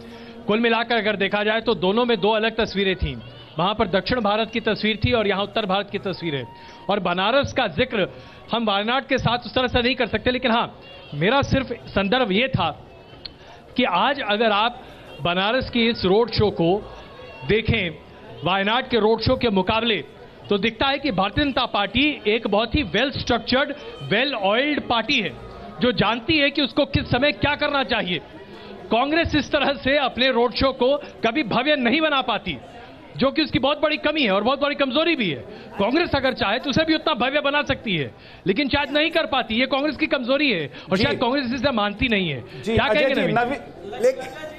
कुल मिलाकर अगर देखा जाए तो दोनों में दो अलग तस्वीरें थी। वहां पर दक्षिण भारत की तस्वीर थी और यहाँ उत्तर भारत की तस्वीर है। और बनारस का जिक्र हम वायनाड के साथ उस तरह से नहीं कर सकते, लेकिन हाँ, मेरा सिर्फ संदर्भ ये था कि आज अगर आप बनारस की इस रोड शो को देखें वायनाड के रोड शो के मुकाबले तो दिखता है कि भारतीय जनता पार्टी एक बहुत ही well structured, well oiled party है जो जानती है कि उसको किस समय क्या करना चाहिए। कांग्रेस इस तरह से अपने रोड शो को कभी भव्य नहीं बना पाती, जो कि उसकी बहुत बड़ी कमी है और बहुत बड़ी कमजोरी भी है। कांग्रेस अगर चाहे तो उसे भी उतना भव्य बना सकती है, लेकिन शायद नहीं कर पाती। ये कांग्रेस की कमजोरी है और शायद कांग्रेस इसे मानती नहीं है। क्या कहेंगे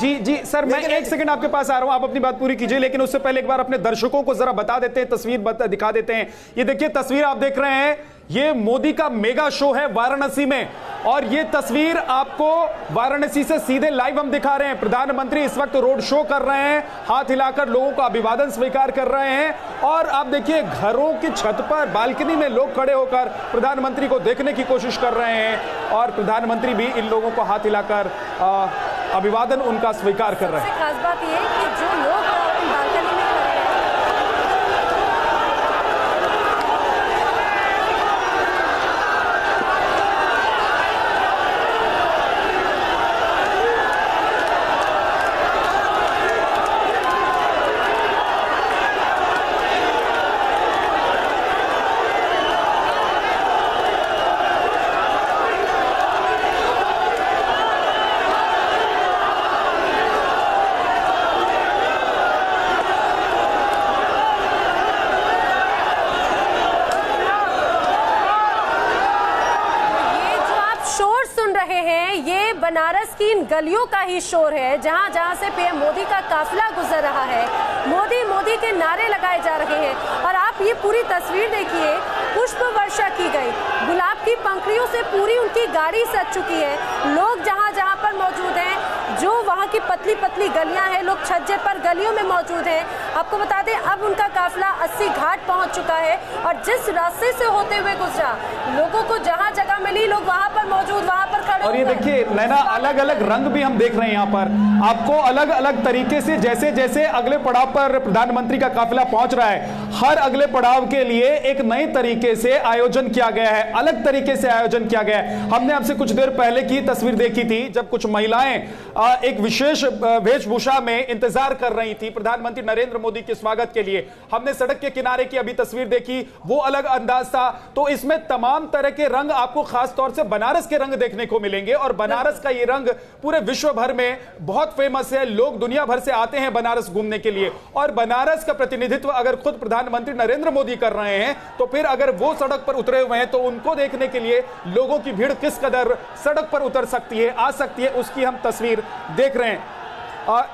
जी? जी सर, मैं एक सेकंड आपके पास आ रहा हूं, आप अपनी बात पूरी कीजिए, लेकिन उससे पहले एक बार अपने दर्शकों को जरा बता देते हैं, तस्वीर बता, दिखा देते हैं। ये देखिए तस्वीर आप देख रहे हैं, ये मोदी का मेगा शो है वाराणसी में, और ये तस्वीर आपको वाराणसी से सीधे लाइव हम दिखा रहे हैं। प्रधानमंत्री इस वक्त रोड शो कर रहे हैं, हाथ हिलाकर लोगों का अभिवादन स्वीकार कर रहे हैं, और आप देखिए घरों की छत पर बालकनी में लोग खड़े होकर प्रधानमंत्री को देखने की कोशिश कर रहे हैं, और प्रधानमंत्री भी इन लोगों को हाथ हिलाकर अभिवादन उनका स्वीकार कर रहे हैं। खास बात यह है कि जो लोग बनारस की इन गलियों का ही शोर है, जहां जहां से पीएम मोदी का काफिला गुजर रहा है, मोदी मोदी के नारे लगाए जा रहे हैं। और आप ये पूरी तस्वीर देखिए, पुष्प वर्षा की गई, गुलाब की पंखड़ियों से पूरी उनकी गाड़ी सज चुकी है। लोग जहां जहां पर मौजूद हैं, जो वहां की पतली पतली गलियां हैं, लोग छज्जे पर गलियों में मौजूद हैं। आपको बता दें अब उनका काफिला अस्सी घाट पहुंच चुका है, और जिस रास्ते से होते हुए गुजरा, लोगों को जहां जगह मिली लोग वहां पर मौजूद, वहां पर खड़े। और ये देखिए नैना, अलग अलग रंग भी हम देख रहे हैं यहाँ पर, आपको अलग अलग तरीके से जैसे जैसे अगले पड़ाव पर प्रधानमंत्री का काफिला पहुंच रहा है, हर अगले पड़ाव के लिए एक नए तरीके से आयोजन किया गया है, अलग तरीके से आयोजन किया गया है। हमने आपसे कुछ देर पहले की तस्वीर देखी थी जब कुछ महिलाएं एक विशेष वेशभूषा में इंतजार कर रही थी प्रधानमंत्री नरेंद्र मोदी के स्वागत के लिए। हमने सड़क के किनारे की अभी तस्वीर देखी, वो अलग अंदाज था। तो इसमें तमाम तरह के रंग आपको खासतौर से बनारस के रंग देखने को मिलेंगे, और बनारस का ये रंग पूरे विश्व भर में बहुत फेमस है। लोग दुनिया भर से आते हैं बनारस घूमने के लिए, और बनारस का प्रतिनिधित्व अगर खुद प्रधानमंत्री नरेंद्र मोदी कर रहे हैं, तो फिर अगर वो सड़क पर उतरे हुए हैं तो उनको देखने के लिए लोगों की भीड़ किस कदर सड़क पर उतर सकती है, आ सकती है, उसकी हम तस्वीर देख रहे हैं। और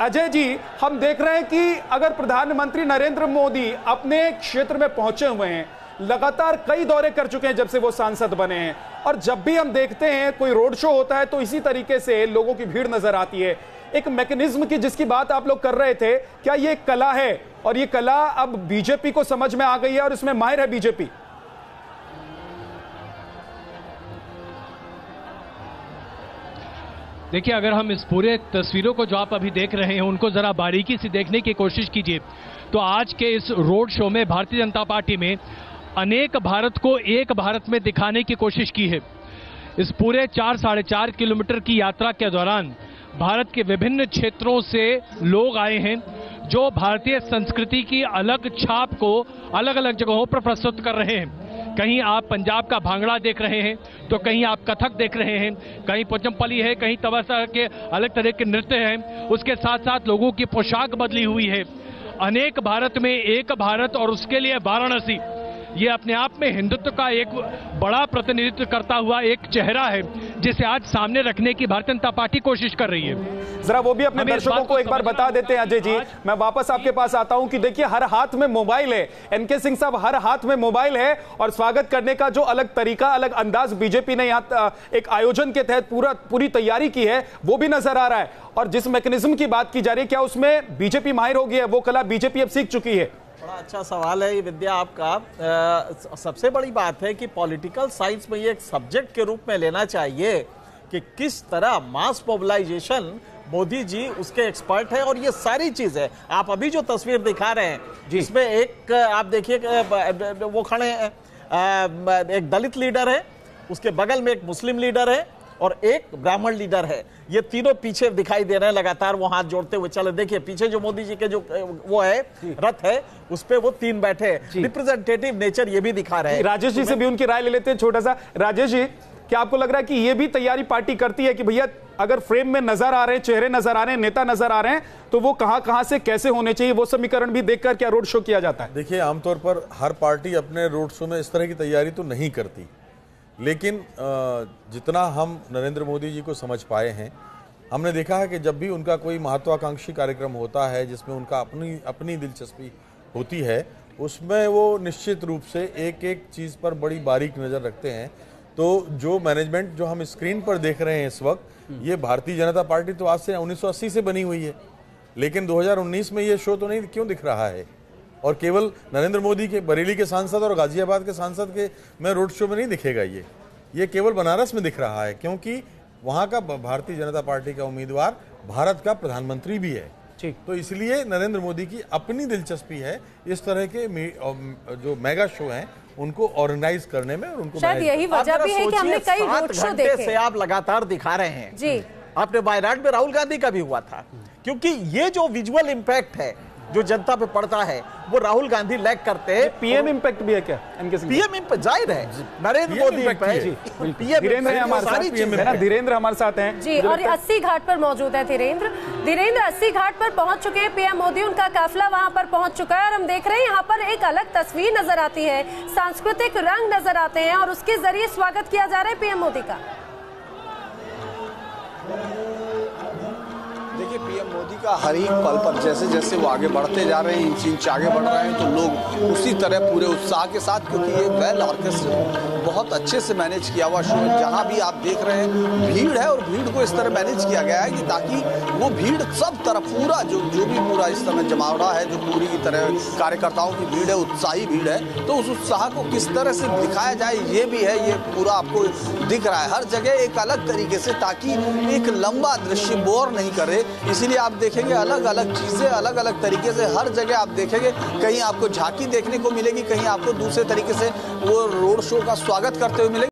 अजय जी, हम देख रहे हैं कि अगर प्रधानमंत्री नरेंद्र मोदी अपने क्षेत्र में पहुंचे हुए हैं, लगातार कई दौरे कर चुके हैं जब से वो सांसद बने हैं, और जब भी हम देखते हैं कोई रोड शो होता है तो इसी तरीके से लोगों की भीड़ नजर आती है। एक मैकेनिज्म की जिसकी बात आप लोग कर रहे थे, क्या ये कला है? और ये कला अब बीजेपी को समझ में आ गई है और इसमें माहिर है बीजेपी। देखिए, अगर हम इस पूरे तस्वीरों को जो आप अभी देख रहे हैं उनको जरा बारीकी से देखने की कोशिश कीजिए, तो आज के इस रोड शो में भारतीय जनता पार्टी में अनेक भारत को एक भारत में दिखाने की कोशिश की है। इस पूरे चार साढ़े चार किलोमीटर की यात्रा के दौरान भारत के विभिन्न क्षेत्रों से लोग आए हैं जो भारतीय संस्कृति की अलग छाप को अलग अलग जगहों पर प्रस्तुत कर रहे हैं। कहीं आप पंजाब का भांगड़ा देख रहे हैं, तो कहीं आप कथक देख रहे हैं, कहीं पोचमपली है, कहीं तबस्सा के अलग तरह के नृत्य हैं, उसके साथ साथ लोगों की पोशाक बदली हुई है। अनेक भारत में एक भारत, और उसके लिए वाराणसी ये अपने आप में हिंदुत्व का एक बड़ा प्रतिनिधित्व करता हुआ एक चेहरा है, जिसे आज सामने रखने की भारतीय जनता पार्टी कोशिश कर रही है। जरा वो भी अपने दर्शकों को एक बार बता देते हैं अजय जी। मैं वापस आपके पास आता हूं कि देखिए हर हाथ में मोबाइल है, एनके सिंह साहब हर हाथ में मोबाइल है, और स्वागत करने का जो अलग तरीका, अलग अंदाज बीजेपी ने यहाँ एक आयोजन के तहत पूरा पूरी तैयारी की है वो भी नजर आ रहा है। और जिस मैकेनिज्म की बात की जा रही है, क्या उसमें बीजेपी माहिर हो गई है? वो कला बीजेपी अब सीख चुकी है? बड़ा अच्छा सवाल है ये विद्या आपका। आ, सबसे बड़ी बात है कि पॉलिटिकल साइंस में ये एक सब्जेक्ट के रूप में लेना चाहिए कि किस तरह मास मोबिलाइजेशन, मोदी जी उसके एक्सपर्ट है, और ये सारी चीज़ है। आप अभी जो तस्वीर दिखा रहे हैं इसमें एक आप देखिए वो खड़े हैं, एक दलित लीडर है, उसके बगल में एक मुस्लिम लीडर है, और एक ब्राह्मण लीडर है। ये तीनों पीछे दिखाई दे रहे हैं लगातार, वो हाथ जोड़ते हुए चले। देखिए पीछे जो मोदी जी के जो वो है रथ है उस पे वो तीन बैठे। रिप्रेजेंटेटिव नेचर ये भी दिखा रहे हैं। राजेश जी से भी उनकी राय ले लेते हैं छोटा सा। राजेश जी, क्या आपको लग रहा है कि ये भी तैयारी पार्टी करती है कि भैया अगर फ्रेम में नजर आ रहे हैं, चेहरे नजर आ रहे हैं, नेता नजर आ रहे हैं, तो वो कहां कहां से कैसे होने चाहिए, वो समीकरण भी देखकर क्या रोड शो किया जाता है? देखिए आमतौर पर हर पार्टी अपने रोड शो में इस तरह की तैयारी तो नहीं करती, लेकिन जितना हम नरेंद्र मोदी जी को समझ पाए हैं, हमने देखा है कि जब भी उनका कोई महत्वाकांक्षी कार्यक्रम होता है जिसमें उनका अपनी अपनी दिलचस्पी होती है, उसमें वो निश्चित रूप से एक एक चीज़ पर बड़ी बारीक नज़र रखते हैं। तो जो मैनेजमेंट जो हम स्क्रीन पर देख रहे हैं इस वक्त, ये भारतीय जनता पार्टी तो आज से उन्नीस सौ अस्सी से बनी हुई है, लेकिन दो हज़ार उन्नीस में ये शो तो नहीं क्यों दिख रहा है? और केवल नरेंद्र मोदी के बरेली के सांसद और गाजियाबाद के सांसद के में रोड शो में नहीं दिखेगा, ये ये केवल बनारस में दिख रहा है, क्योंकि वहाँ का भारतीय जनता पार्टी का उम्मीदवार भारत का प्रधानमंत्री भी है। ठीक, तो इसलिए नरेंद्र मोदी की अपनी दिलचस्पी है इस तरह के जो मेगा शो हैं उनको ऑर्गेनाइज करने में, और उनको शायद यही वजह भी है कि हमने कई रोड शो देखे से आप लगातार दिखा रहे हैं जी। आपने वायनाड में राहुल गांधी का भी हुआ था, क्योंकि ये जो विजुअल इम्पैक्ट है जो जनता पे पड़ता है वो राहुल गांधी लैग करते हैं। पीएम इम्पैक्ट भी है क्या? पीएम इम्पैक्ट जाहिर है, नरेंद्र मोदी इम्पैक्ट। धीरेन्द्र हमारे साथ हैं जी, और अस्सी घाट पर मौजूद है धीरेन्द्र। धीरेन्द्र अस्सी घाट पर पहुंच चुके हैं पीएम मोदी, उनका काफिला वहां पर पहुंच चुका है, और हम देख रहे हैं यहाँ पर एक अलग तस्वीर नजर आती है, सांस्कृतिक रंग नजर आते हैं, और उसके जरिए स्वागत किया जा रहा है पीएम मोदी का। देखिए पीएम मोदी का हर एक पल पर जैसे जैसे वो आगे बढ़ते जा रहे हैं, इंच इंच आगे बढ़ रहे हैं, तो लोग उसी तरह पूरे उत्साह के साथ, क्योंकि ये वेल ऑर्केस्ट्रेटेड बहुत अच्छे से मैनेज किया हुआ शो, जहाँ भी आप देख रहे हैं भीड़ है, और भीड़ को इस तरह मैनेज किया गया है कि ताकि वो भीड़ सब तरफ पूरा जो जो भी पूरा इस समय जमावड़ा है, जो पूरी की तरह कार्यकर्ताओं की भीड़ है, उत्साही भीड़ है, तो उस उत्साह को किस तरह से दिखाया जाए ये भी है, ये पूरा आपको दिख रहा है हर जगह एक अलग तरीके से, ताकि एक लंबा दृश्य बोर नहीं करे। इसीलिए आप देखेंगे अलग अलग चीजें अलग अलग तरीके से हर जगह आप देखेंगे, कहीं आपको झांकी देखने को मिलेगी, कहीं आपको दूसरे तरीके से वो रोड शो का स्वागत करते हुए मिलेगी।